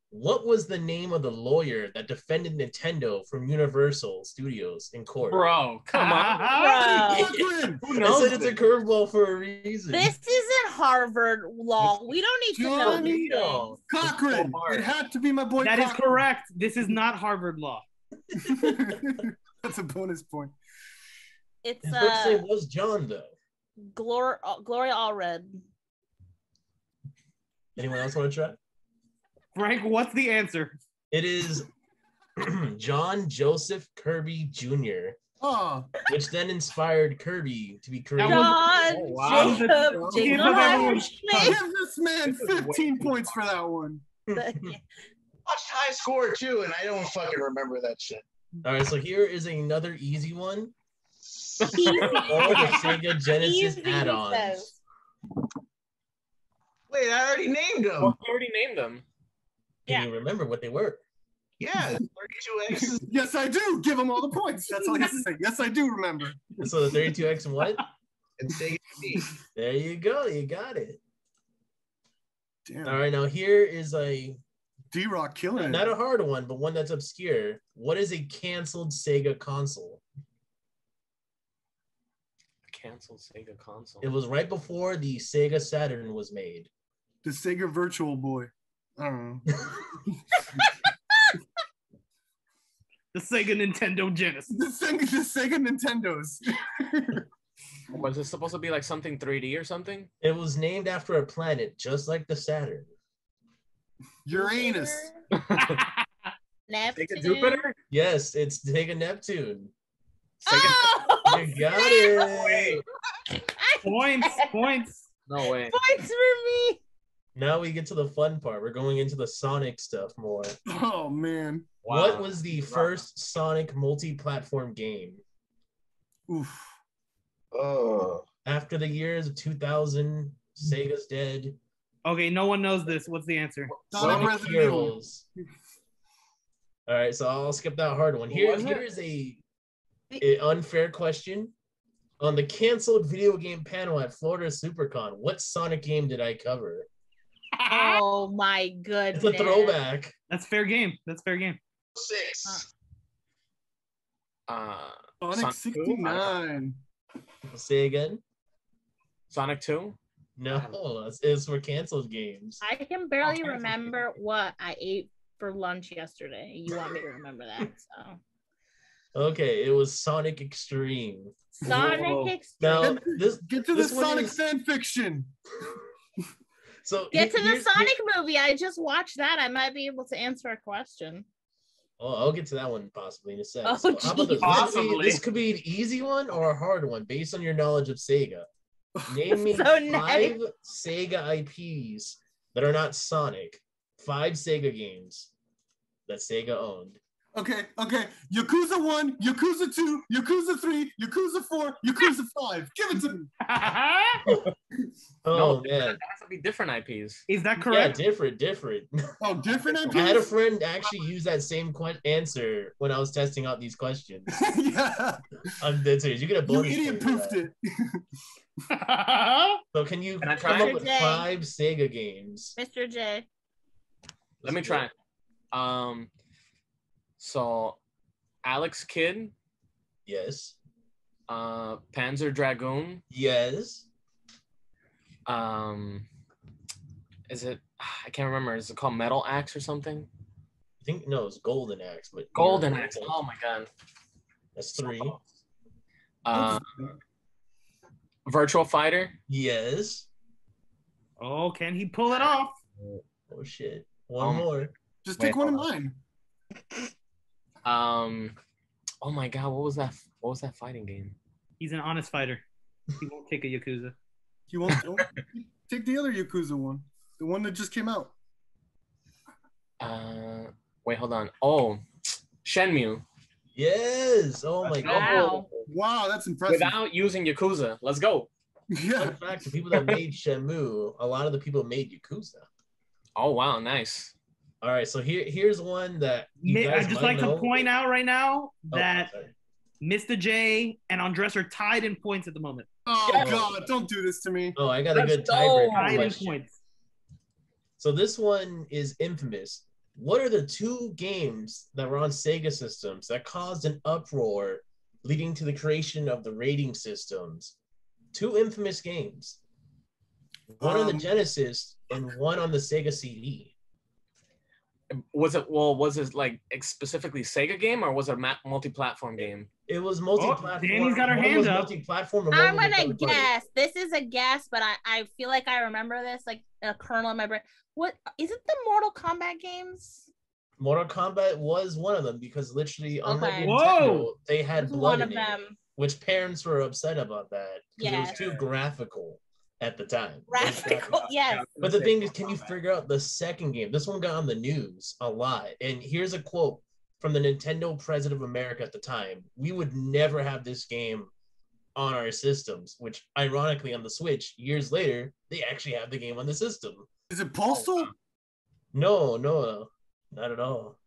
What was the name of the lawyer that defended Nintendo from Universal Studios in court? Bro, come on. Bro. Who knows? I said it's a curveball for a reason. This isn't Harvard law. We don't need Johnny to know. Cochran. So it had to be my boy That Cochran. Is correct. This is not Harvard law. That's a bonus point. It's uh, first name was John, though. Glor- Gloria Allred. Anyone else want to try? Frank, what's the answer? It is John Joseph Kirby Junior, oh. which then inspired Kirby to be created. John oh, wow. Jacob Jacob. Give this man fifteen points for that one. Watched High Score, too, and I don't fucking remember that shit. All right, so here is another easy one. Easy. All the Sega Genesis easy add-ons. Says. Wait, I already named them. Well, I already named them. Can yeah. you remember what they were? Yeah, thirty-two X. Yes, I do. Give them all the points. That's all I have to say. Yes, I do remember. So the thirty-two X and what? And Sega G. There you go. You got it. Damn. All right, now here is a D-Rock killing. Not a hard one, but one that's obscure. What is a canceled Sega console? A canceled Sega console. It was right before the Sega Saturn was made. The Sega Virtual Boy. I don't know. The Sega Nintendo Genesis. The Sega, the Sega Nintendos. Was it supposed to be like something three D or something? It was named after a planet, just like the Saturn. Uranus. Neptune. Sega Jupiter? Yes, it's Sega Neptune. Sega oh, you got it. Points, points. No way. Points for me. Now we get to the fun part. We're going into the Sonic stuff more. Oh, man. Wow. What was the first Sonic multi-platform game? Oof. Oh. After the years of two thousand, Sega's dead. Okay, no one knows this. What's the answer? Sonic Resident Evil. All right, so I'll skip that hard one. Here, here is a, a unfair question. On the canceled video game panel at Florida SuperCon, what Sonic game did I cover? Oh my goodness. It's a throwback. That's fair game. That's fair game. Six. Uh, Sonic, Sonic sixty-nine. I'll say again. Sonic two? No, it's for canceled games. I can barely oh, remember games. What I ate for lunch yesterday. You want me to remember that, so. Okay, it was Sonic Extreme. Sonic Whoa. Extreme. Now, this, Get to this the Sonic is... fan fiction. So Get to the Sonic movie. I just watched that. I might be able to answer a question. Oh, I'll get to that one possibly in a second. Oh, so how about this? Possibly. This could be an easy one or a hard one based on your knowledge of Sega. Name me so five nice. Sega I Ps that are not Sonic. Five Sega games that Sega owned. Okay, okay. Yakuza one, Yakuza two, Yakuza three, Yakuza four, Yakuza five. Give it to me. Oh, no, man. That has to be different I Ps. Is that correct? Yeah, different, different. Oh, different I Ps? I had a friend actually use that same qu- answer when I was testing out these questions. Yeah. I'm dead serious. You get a bonus. You idiot poofed it. So can you can I try? come up with five Sega games? Mister J. Let me try. Um... So, Alex Kidd. Yes. Uh, Panzer Dragoon. Yes. Um, is it? I can't remember. Is it called Metal Axe or something? I think no, it's Golden Axe. But Golden Axe. Oh my god. That's three. Uh, Virtual Fighter. Yes. Oh, can he pull it off? Oh shit! One um, more. Just take one of mine. Um, oh my god, what was that? What was that fighting game? He's an honest fighter. He won't take a Yakuza. He won't take the other Yakuza one, the one that just came out. Uh, wait, hold on. Oh, Shenmue. Yes. Oh my wow. god. Wow, that's impressive. Without using Yakuza, let's go. Yeah. In fact, the people that made Shenmue, a lot of the people made Yakuza. Oh wow, nice. All right, so here here's one that you guys I just like know. to point out right now that oh, Mister J and Andres are tied in points at the moment. Oh yes. God, don't do this to me. Oh, I got That's a good tiebreaker so points. So this one is infamous. What are the two games that were on Sega systems that caused an uproar, leading to the creation of the rating systems? Two infamous games. One um, on the Genesis and one on the Sega C D. Was it, well, was it like specifically Sega game or was it a multi-platform game? It was multi-platform. Oh, Danny's got her hands up. Multi-platform. I'm gonna guess. This is a guess, but I, I feel like I remember this, like a kernel in my brain. What is it? The Mortal Kombat games? Mortal Kombat was one of them because literally on okay. Nintendo, they had blood one of in them. It, which parents were upset about that because yes. it was too graphical at the time. Graphical, yes. But the thing is, can you figure out the second game? This one got on the news a lot. And here's a quote from the Nintendo president of America at the time. We would never have this game on our systems, which ironically on the Switch, years later, they actually have the game on the system. Is it Postal? No, no, not at all.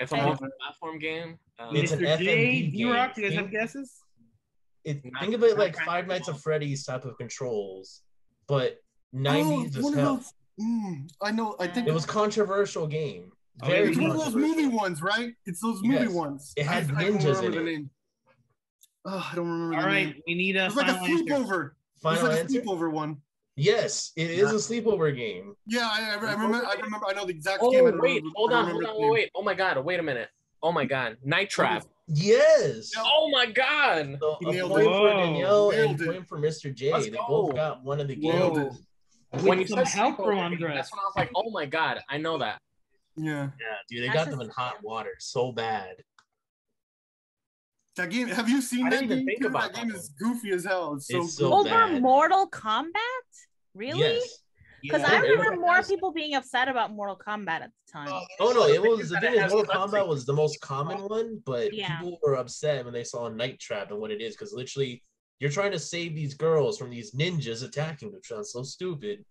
It's a multi-platform game. Um, it's an F M V D-Rock, you guys have guesses? It, think of it like Five Nights at Freddy's type of controls, but nineties oh, as hell. Mm, I know. I think it was a controversial game. Very it's one of those movie ones, right? It's those movie yes. ones. It had I, ninjas I in it. Oh, I don't remember. All the right, name. We need a. It's like a sleepover. It's like answer? a sleepover one. Yes, it is a sleepover game. Yeah, I, I remember. I remember. I know the exact oh, game. Oh wait, hold on, hold on, wait. Oh my god, wait a minute. Oh my god, Night Trap. Yes. Oh my god. So a point for Danielle and a point for Mister J. Let's they go. both got one of the games. When you said help for Andres, that's when I was like, oh my god, I know that. Yeah. Yeah, dude, they that's got them in hot water so bad. That game, have you seen I that game? Think about that game that is goofy as hell. It's so, it's so Over bad. Mortal Kombat? Really? Yes. Because yeah, I remember more nice. people being upset about Mortal Kombat at the time. Oh, oh no, it was the thing is Mortal Kombat was the most common one, but yeah. people were upset when they saw Night Trap and what it is, because literally you're trying to save these girls from these ninjas attacking, which sounds so stupid,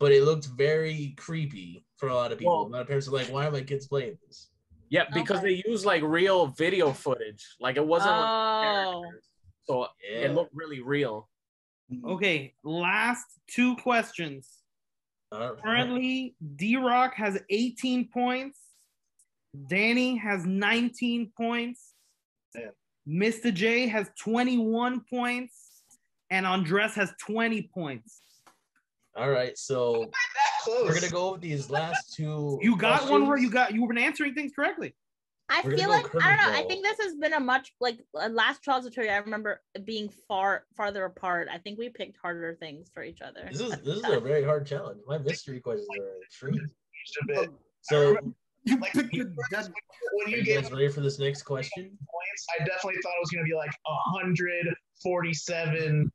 but it looked very creepy for a lot of people. Well, a lot of parents are like, why are my kids playing this? Yeah, because okay. they used like real video footage. Like it wasn't oh. like characters. So yeah. it looked really real. Okay, last two questions. Right. Currently, D-Rock has eighteen points. Danny has nineteen points. Damn. Mister J has twenty-one points. And Andres has twenty points. All right, so we're going to go with these last two. You got questions. one where you got you were answering things correctly. I we're feel like, I don't know, I think this has been a much, like, last trials of trivia, I remember being far, farther apart. I think we picked harder things for each other. This is this is a very hard challenge. My mystery questions are a treat. So, remember, you like, picked the, that, when you, you guys ready for this next question? Points, I definitely thought it was going to be, like, one hundred forty-seven.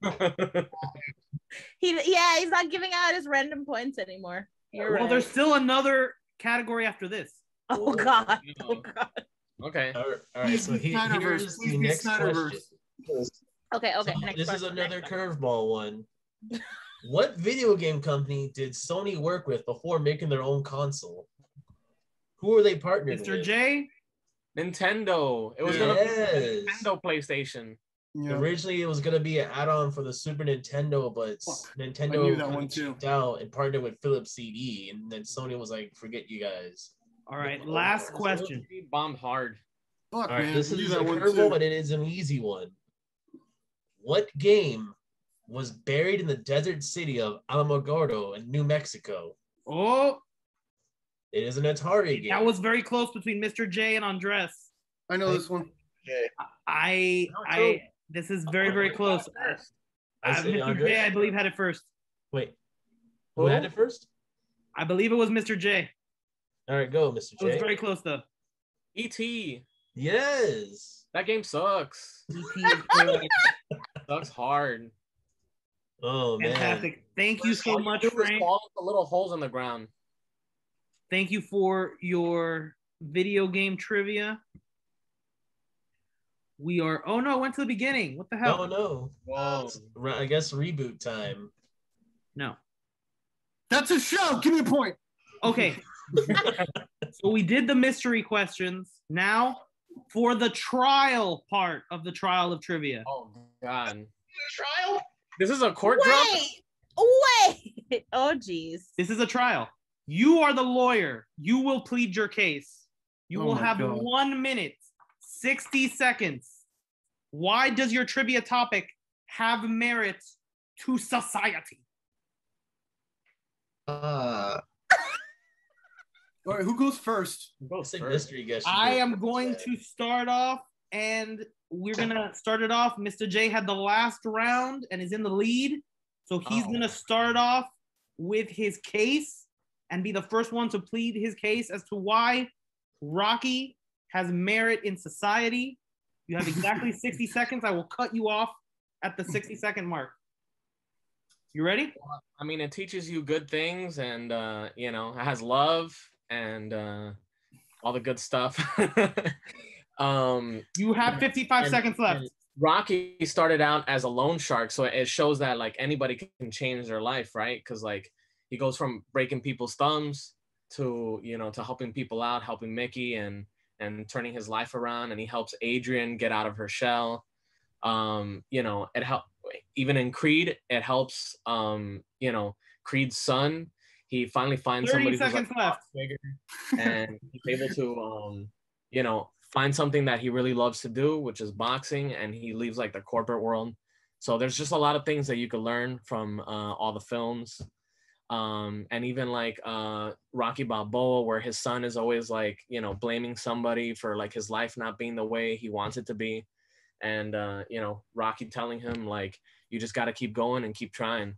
he, yeah, he's not giving out his random points anymore. You're well, right. There's still another category after this. Oh, oh god! Oh god! Okay. All right. All right. So he, here's the next question. Okay. Okay. So next this question. is another curveball one. What video game company did Sony work with before making their own console? Who are they partnered with? Mister J. Nintendo. It was yes. gonna be Nintendo PlayStation. Yeah. Originally, it was gonna be an add-on for the Super Nintendo, but Fuck. Nintendo cheaped out and partnered with Philips C D, and then Sony was like, "Forget you guys." All right, last question. Bombed hard. Fuck, All right, man. This is a curveball, but it is an easy one. What game was buried in the desert city of Alamogordo in New Mexico? Oh. It is an Atari game. That was very close between Mister J and Andres. I know I, this one. I, I, I, this is very, very close. I uh, Mister Andres? J, I believe, had it first. Wait. Who oh. had it first? I believe it was Mister J. All right, go, Mister J. It was very close, though. E T Yes. That game sucks. E T sucks hard. Oh, man. Fantastic. Thank First you so much, Frank. The little holes in the ground. Thank you for your video game trivia. We are... Oh, no, it went to the beginning. What the hell? Oh, no. Whoa. Re- I guess reboot time. No. That's a show. Give me a point. Okay. So we did the mystery questions. Now for the trial part of the trial of trivia. Oh God! Trial? This is a court drama? Wait, wait. Oh geez. This is a trial. You are the lawyer. You will plead your case. You oh will have God. one minute, sixty seconds. Why does your trivia topic have merit to society? Uh. All right, who goes first? Both mystery guess. I am going to start off, and we're gonna start it off. Mister J had the last round and is in the lead, so he's oh. gonna start off with his case and be the first one to plead his case as to why Rocky has merit in society. You have exactly sixty seconds. I will cut you off at the sixty second mark. You ready? I mean, it teaches you good things, and uh, you know, it has love and uh, all the good stuff. um, you have fifty-five and, seconds left. Rocky started out as a loan shark, so it shows that like anybody can change their life, right? Because like he goes from breaking people's thumbs to you know to helping people out, helping Mickey, and and turning his life around, and he helps Adrian get out of her shell. Um, you know, it helped. Even in Creed, it helps. Um, you know, Creed's son. He finally finds somebody who's like left. and he's able to, um, you know, find something that he really loves to do, which is boxing. And he leaves like the corporate world. So there's just a lot of things that you could learn from uh, all the films, um, and even like uh, Rocky Balboa, where his son is always like, you know, blaming somebody for like his life not being the way he wants it to be. And, uh, you know, Rocky telling him, like, you just got to keep going and keep trying.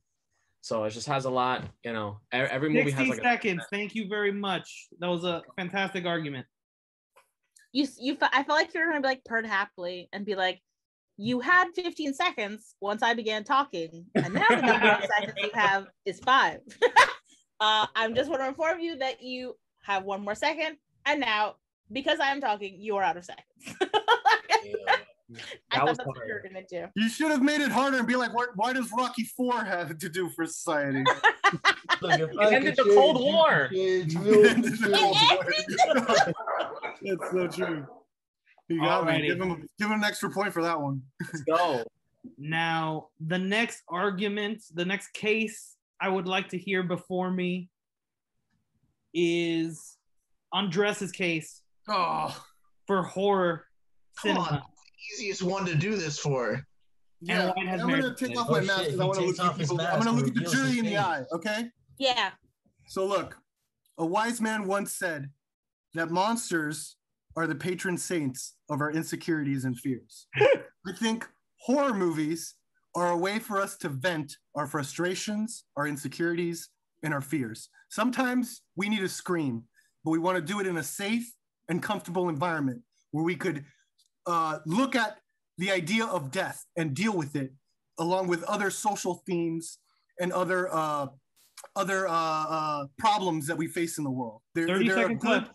So it just has a lot, you know, every movie has like sixty seconds. A Thank you very much. That was a fantastic argument. You, you, I felt like you were going to be like purred happily and be like, you had fifteen seconds once I began talking. And now the number of seconds you have is five. uh, I'm just want to inform you that you have one more second. And now, because I'm talking, you are out of seconds. Yeah. That I thought that's what you were gonna do. You should have made it harder and be like, why, why does Rocky four have to do for society? Like, it ended the Cold War. It's so true. You got Alrighty. me. Give him, give him an extra point for that one. Let's go. Now, the next argument, the next case I would like to hear before me is Andres' case oh. for horror Come cinema. On. Easiest one to do this for. Yeah, and I'm gonna take and off my mask because I want to look at people. I'm gonna look at the jury in the eye, okay? Yeah. So look, a wise man once said that monsters are the patron saints of our insecurities and fears. I think horror movies are a way for us to vent our frustrations, our insecurities, and our fears. Sometimes we need to scream, but we want to do it in a safe and comfortable environment where we could Uh, look at the idea of death and deal with it, along with other social themes and other uh, other uh, uh, problems that we face in the world. They're, they're, a good,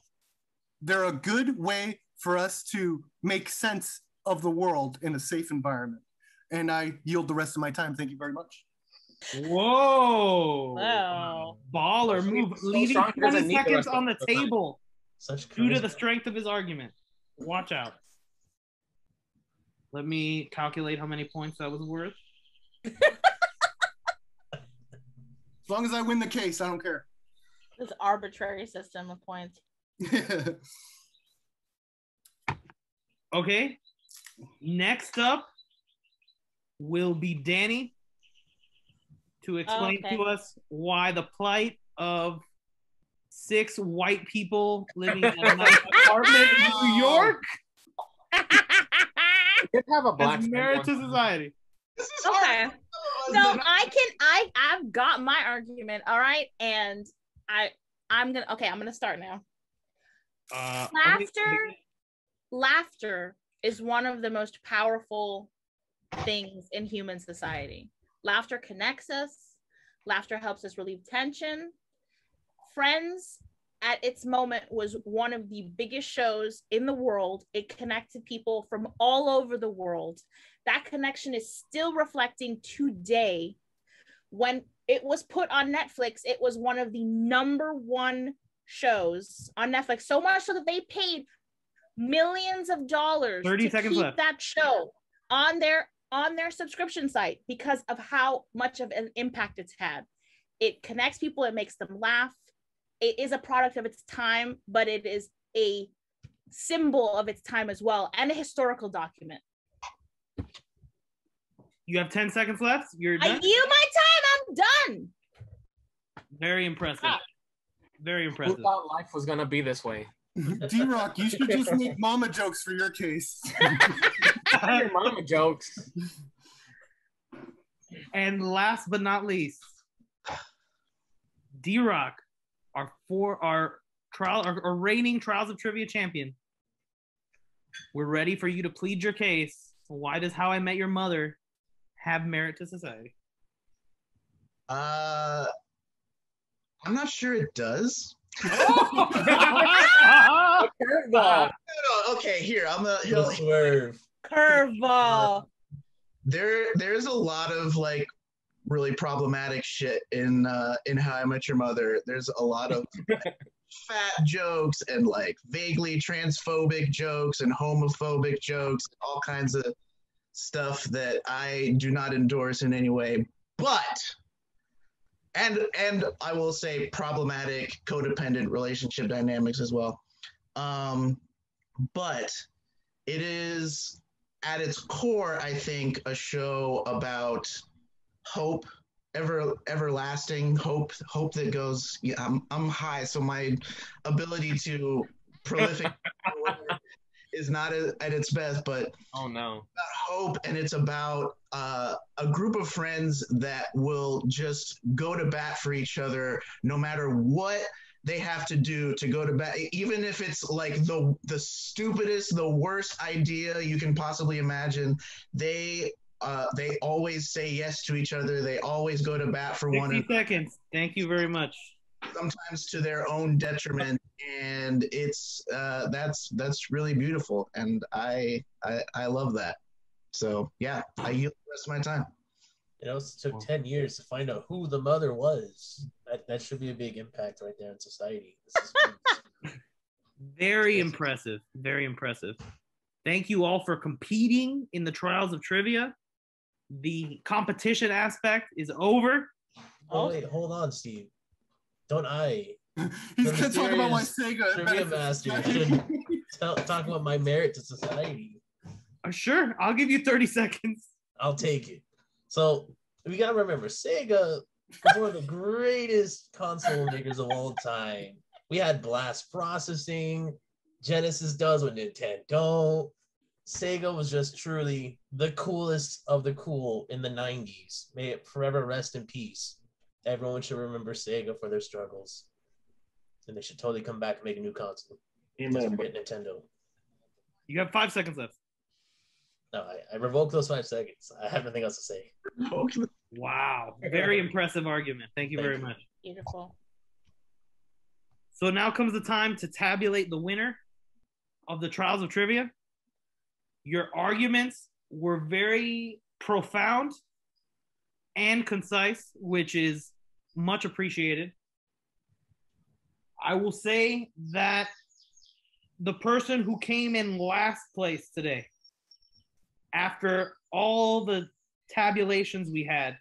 they're a good way for us to make sense of the world in a safe environment. And I yield the rest of my time. Thank you very much. Whoa. Wow. Baller move, so leaving twenty seconds on the table Such due to the strength of his argument. Watch out. Let me calculate how many points that was worth. As long as I win the case, I don't care. This arbitrary system of points. Okay. Next up will be Danny to explain oh, okay. to us why the plight of six white people living in an apartment in New York. Could have a black merit to society. This is okay. Hard. No, I can. I I've got my argument. All right, and I I'm gonna. Okay, I'm gonna start now. Uh, laughter, only... laughter is one of the most powerful things in human society. Laughter connects us. Laughter helps us relieve tension. Friends, at its moment, was one of the biggest shows in the world. It connected people from all over the world. That connection is still reflecting today. When it was put on Netflix, it was one of the number one shows on Netflix, so much so that they paid millions of dollars to keep left. that show on their on their subscription site because of how much of an impact it's had. It connects people, it makes them laugh. It is a product of its time, but it is a symbol of its time as well, and a historical document. You have ten seconds left. You're done. I knew my time. I'm done. Very impressive. Ah. Very impressive. Who thought life was gonna be this way? D-Rock, you should just make mama jokes for your case. Your mama jokes. And last but not least, D-Rock, our four, our trial, our, our reigning Trials of Trivia champion. We're ready for you to plead your case. Why does How I Met Your Mother have merit to society? Uh, I'm not sure it does. Oh! Curveball. Uh, okay, here I'm a swerve. Curveball. There, there's a lot of like really problematic shit in uh, in How I Met Your Mother. There's a lot of like, fat jokes and like vaguely transphobic jokes and homophobic jokes, all kinds of stuff that I do not endorse in any way. But and and I will say problematic codependent relationship dynamics as well. Um, but it is at its core, I think, a show about hope, ever everlasting hope, hope that goes. Yeah, I'm I'm high, so my ability to prolific is not at its best. But oh no, it's about hope, and it's about uh, a group of friends that will just go to bat for each other, no matter what they have to do to go to bat, even if it's like the the stupidest, the worst idea you can possibly imagine. They. Uh, they always say yes to each other. They always go to bat for one another. sixty seconds. Thank you very much. Sometimes to their own detriment, and it's uh, that's that's really beautiful, and I, I I love that. So yeah, I yield the rest of my time. It also took ten years to find out who the mother was. That that should be a big impact right there in society. This is very impressive. Very impressive. Thank you all for competing in the Trials of Trivia. The competition aspect is over. Oh, wait, hold on, Steve. Don't I? He's going to talk about my Sega. Trivia Master should tell, talk about my merit to society. Uh, sure, I'll give you thirty seconds. I'll take it. So, we got to remember, Sega was one of the greatest console makers of all time. We had blast processing. Genesis does with Nintendo. Sega was just truly the coolest of the cool in the nineties. May it forever rest in peace. Everyone should remember Sega for their struggles. And they should totally come back and make a new console. Amen. Nintendo. You have five seconds left. No, I, I revoke those five seconds. I have nothing else to say. Wow. Very impressive argument. Thank you Thank very you. much. Beautiful. So now comes the time to tabulate the winner of the Trials of Trivia. Your arguments were very profound and concise, which is much appreciated. I will say that the person who came in last place today, after all the tabulations we had,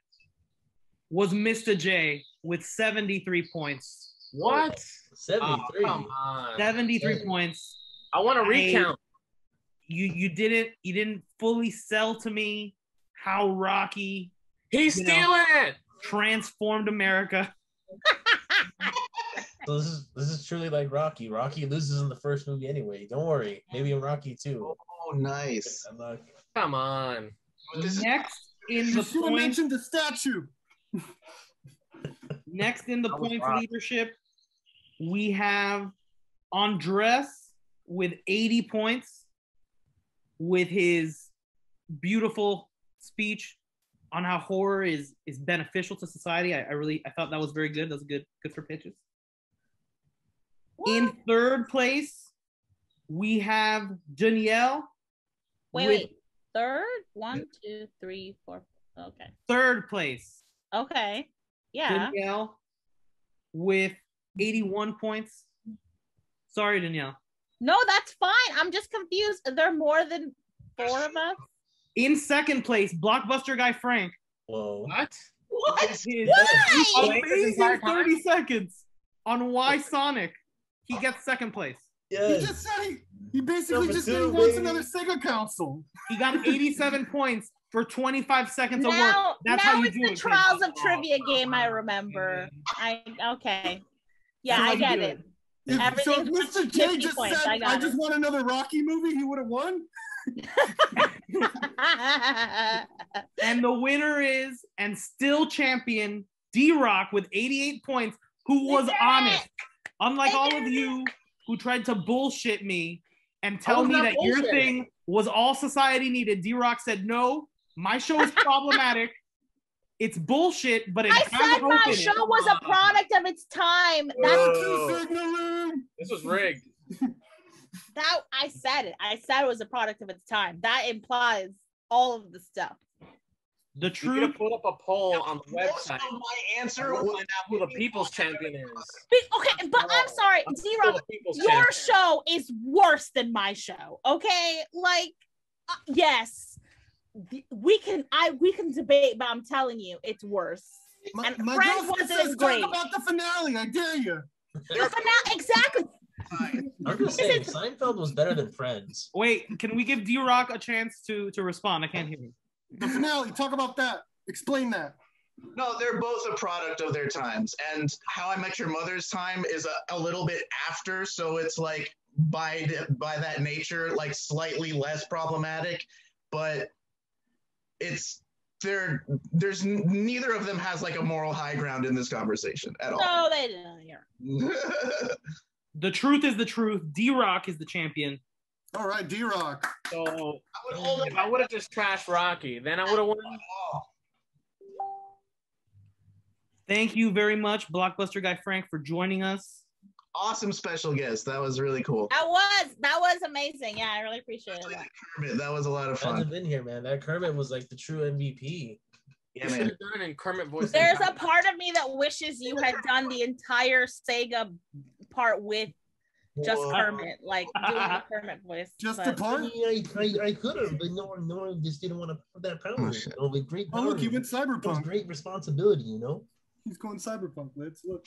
was Mister J with seventy-three points. What? seventy-three. Oh, seventy-three points. I want to recount. You you didn't you didn't fully sell to me how Rocky he's stealing it transformed America. So this is this is truly like Rocky. Rocky loses in the first movie anyway. Don't worry. Maybe in Rocky too. Oh, nice. I'm not... Come on. This Next is... in you the should point... have mentioned the statue. Next in the points leadership, we have Andres with eighty points with his beautiful speech on how horror is is beneficial to society. I, I really I thought that was very good. That was good, good for pitches. What? In third place, we have Danielle. Wait, with, wait. Third? One, two, three, four. Okay. Third place. Okay. Yeah. Danielle with eighty-one points. Sorry, Danielle. No, that's fine. I'm just confused. Are there more than four of us? In second place, Blockbuster guy Frank. Whoa. What? What? Why? Amazing thirty seconds on why Sonic. He gets second place. Yes. He just said he, he basically Number just two, said he wants baby. another Sega console. He got eighty-seven points for twenty-five seconds of work. That's now how you it's do the it, Trials of Trivia game I remember. I okay. Yeah, I get it. If, so if Mister J just points, said, I, I just want another Rocky movie, he would have won. And the winner is, and still champion, D-Rock with eighty-eight points, who was they honest. Unlike all of you who tried to bullshit me and tell me that bullshit. Your thing was all society needed, D-Rock said, no, my show is problematic. It's bullshit, but it's I said my show it. was a product of its time. That's This was rigged. That I said it. I said it was a product of its time. That implies all of the stuff. The truth. You could put up a poll now, on the website. My answer will find out who the people's champion is. Okay, but oh, I'm sorry, D-Rock, your champion. show is worse than my show. Okay, like uh, yes. We can, I we can debate, but I'm telling you, it's worse. My, and my Friends wasn't as great. Talk about the finale, I dare you. The finale, exactly. I'm just saying, Seinfeld was better than Friends. Wait, can we give D-Rock a chance to to respond? I can't hear you. The finale, talk about that. Explain that. No, they're both a product of their times, and How I Met Your Mother's time is a, a little bit after, so it's like by by that nature, like slightly less problematic, but. It's there. There's neither of them has like a moral high ground in this conversation at all. No, they didn't. Yeah. The truth is the truth. D-Rock is the champion. All right, D-Rock. So I would hold if I would have just trashed Rocky, then I would have won. Thank you very much, Blockbuster guy Frank, for joining us. Awesome special guest. That was really cool. That was that was amazing. Yeah, I really appreciate it. That Kermit, that was a lot of fun. I've been here, man. That Kermit was like the true M V P. Yeah, you man. Should have done an Kermit voice. There's a part of me that wishes you had done the entire Sega part with just Whoa. Kermit, like doing the Kermit voice. Just but... the part? I, I, I could have, but no one, no one just didn't want to put that power. Oh, you know, with great power, oh look, you went Cyberpunk. Great responsibility, you know. He's going cyberpunk. Let's look.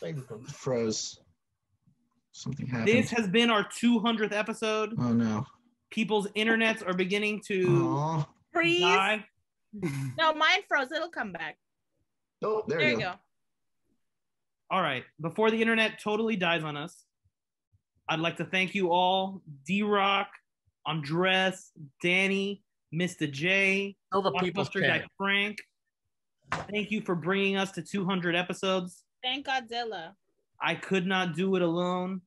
Cyberpunk froze. Something happened. This has been our two hundredth episode. Oh no! People's internets are beginning to Aww. freeze. Die. No, mine froze. It'll come back. Oh, there, there you go. go. All right. Before the internet totally dies on us, I'd like to thank you all: D-Rock, Andres, Danny, Mister J, all the people, Frank. Thank you for bringing us to two hundred episodes. Thank Godzilla. I could not do it alone.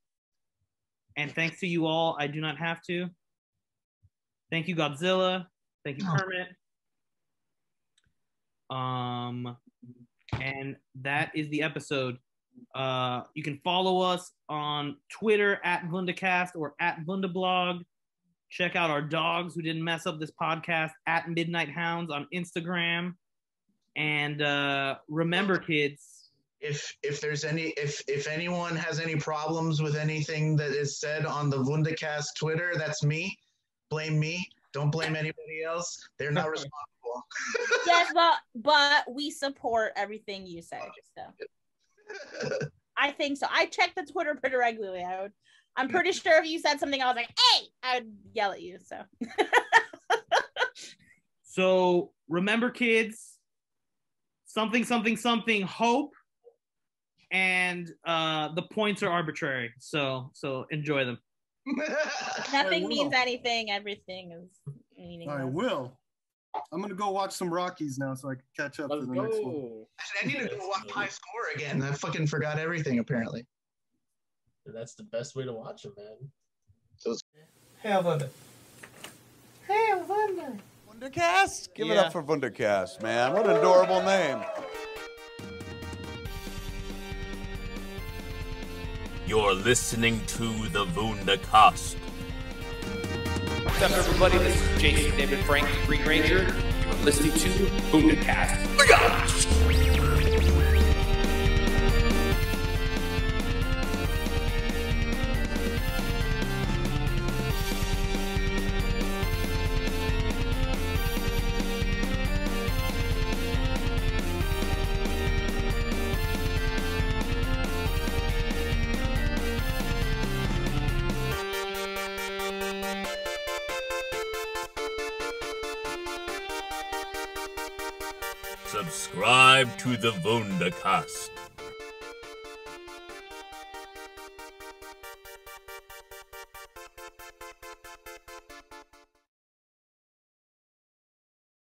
And thanks to you all, I do not have to. Thank you, Godzilla. Thank you, Kermit. Um, and that is the episode. Uh, you can follow us on Twitter at Vundacast or at Vundablog. Check out our dogs who didn't mess up this podcast at Midnight Hounds on Instagram. And uh, remember, kids, if if there's any if if anyone has any problems with anything that is said on the Vundacast Twitter, that's me. Blame me. Don't blame anybody else. They're not responsible. Yes, but but we support everything you say. So I think so. I check the Twitter pretty regularly. I would. I'm pretty sure if you said something, I was like, "Hey!" I'd yell at you. So. So remember, kids. Something, something, something, hope, and uh, the points are arbitrary, so so enjoy them. Nothing means anything, everything is meaningless. I will. I'm going to go watch some Rockies now so I can catch up Let's to the go. next one. I need to go watch High Score again. I fucking forgot everything, apparently. That's the best way to watch it, man. So hey, I love it. Hey, I love it. Vundacast? Give yeah. it up for Vundacast, man. What an adorable name. You're listening to the Vundacast. What's up, everybody? This is Jason David Frank, Green Ranger. You're listening to Vundacast. subscribe to the Vundacast.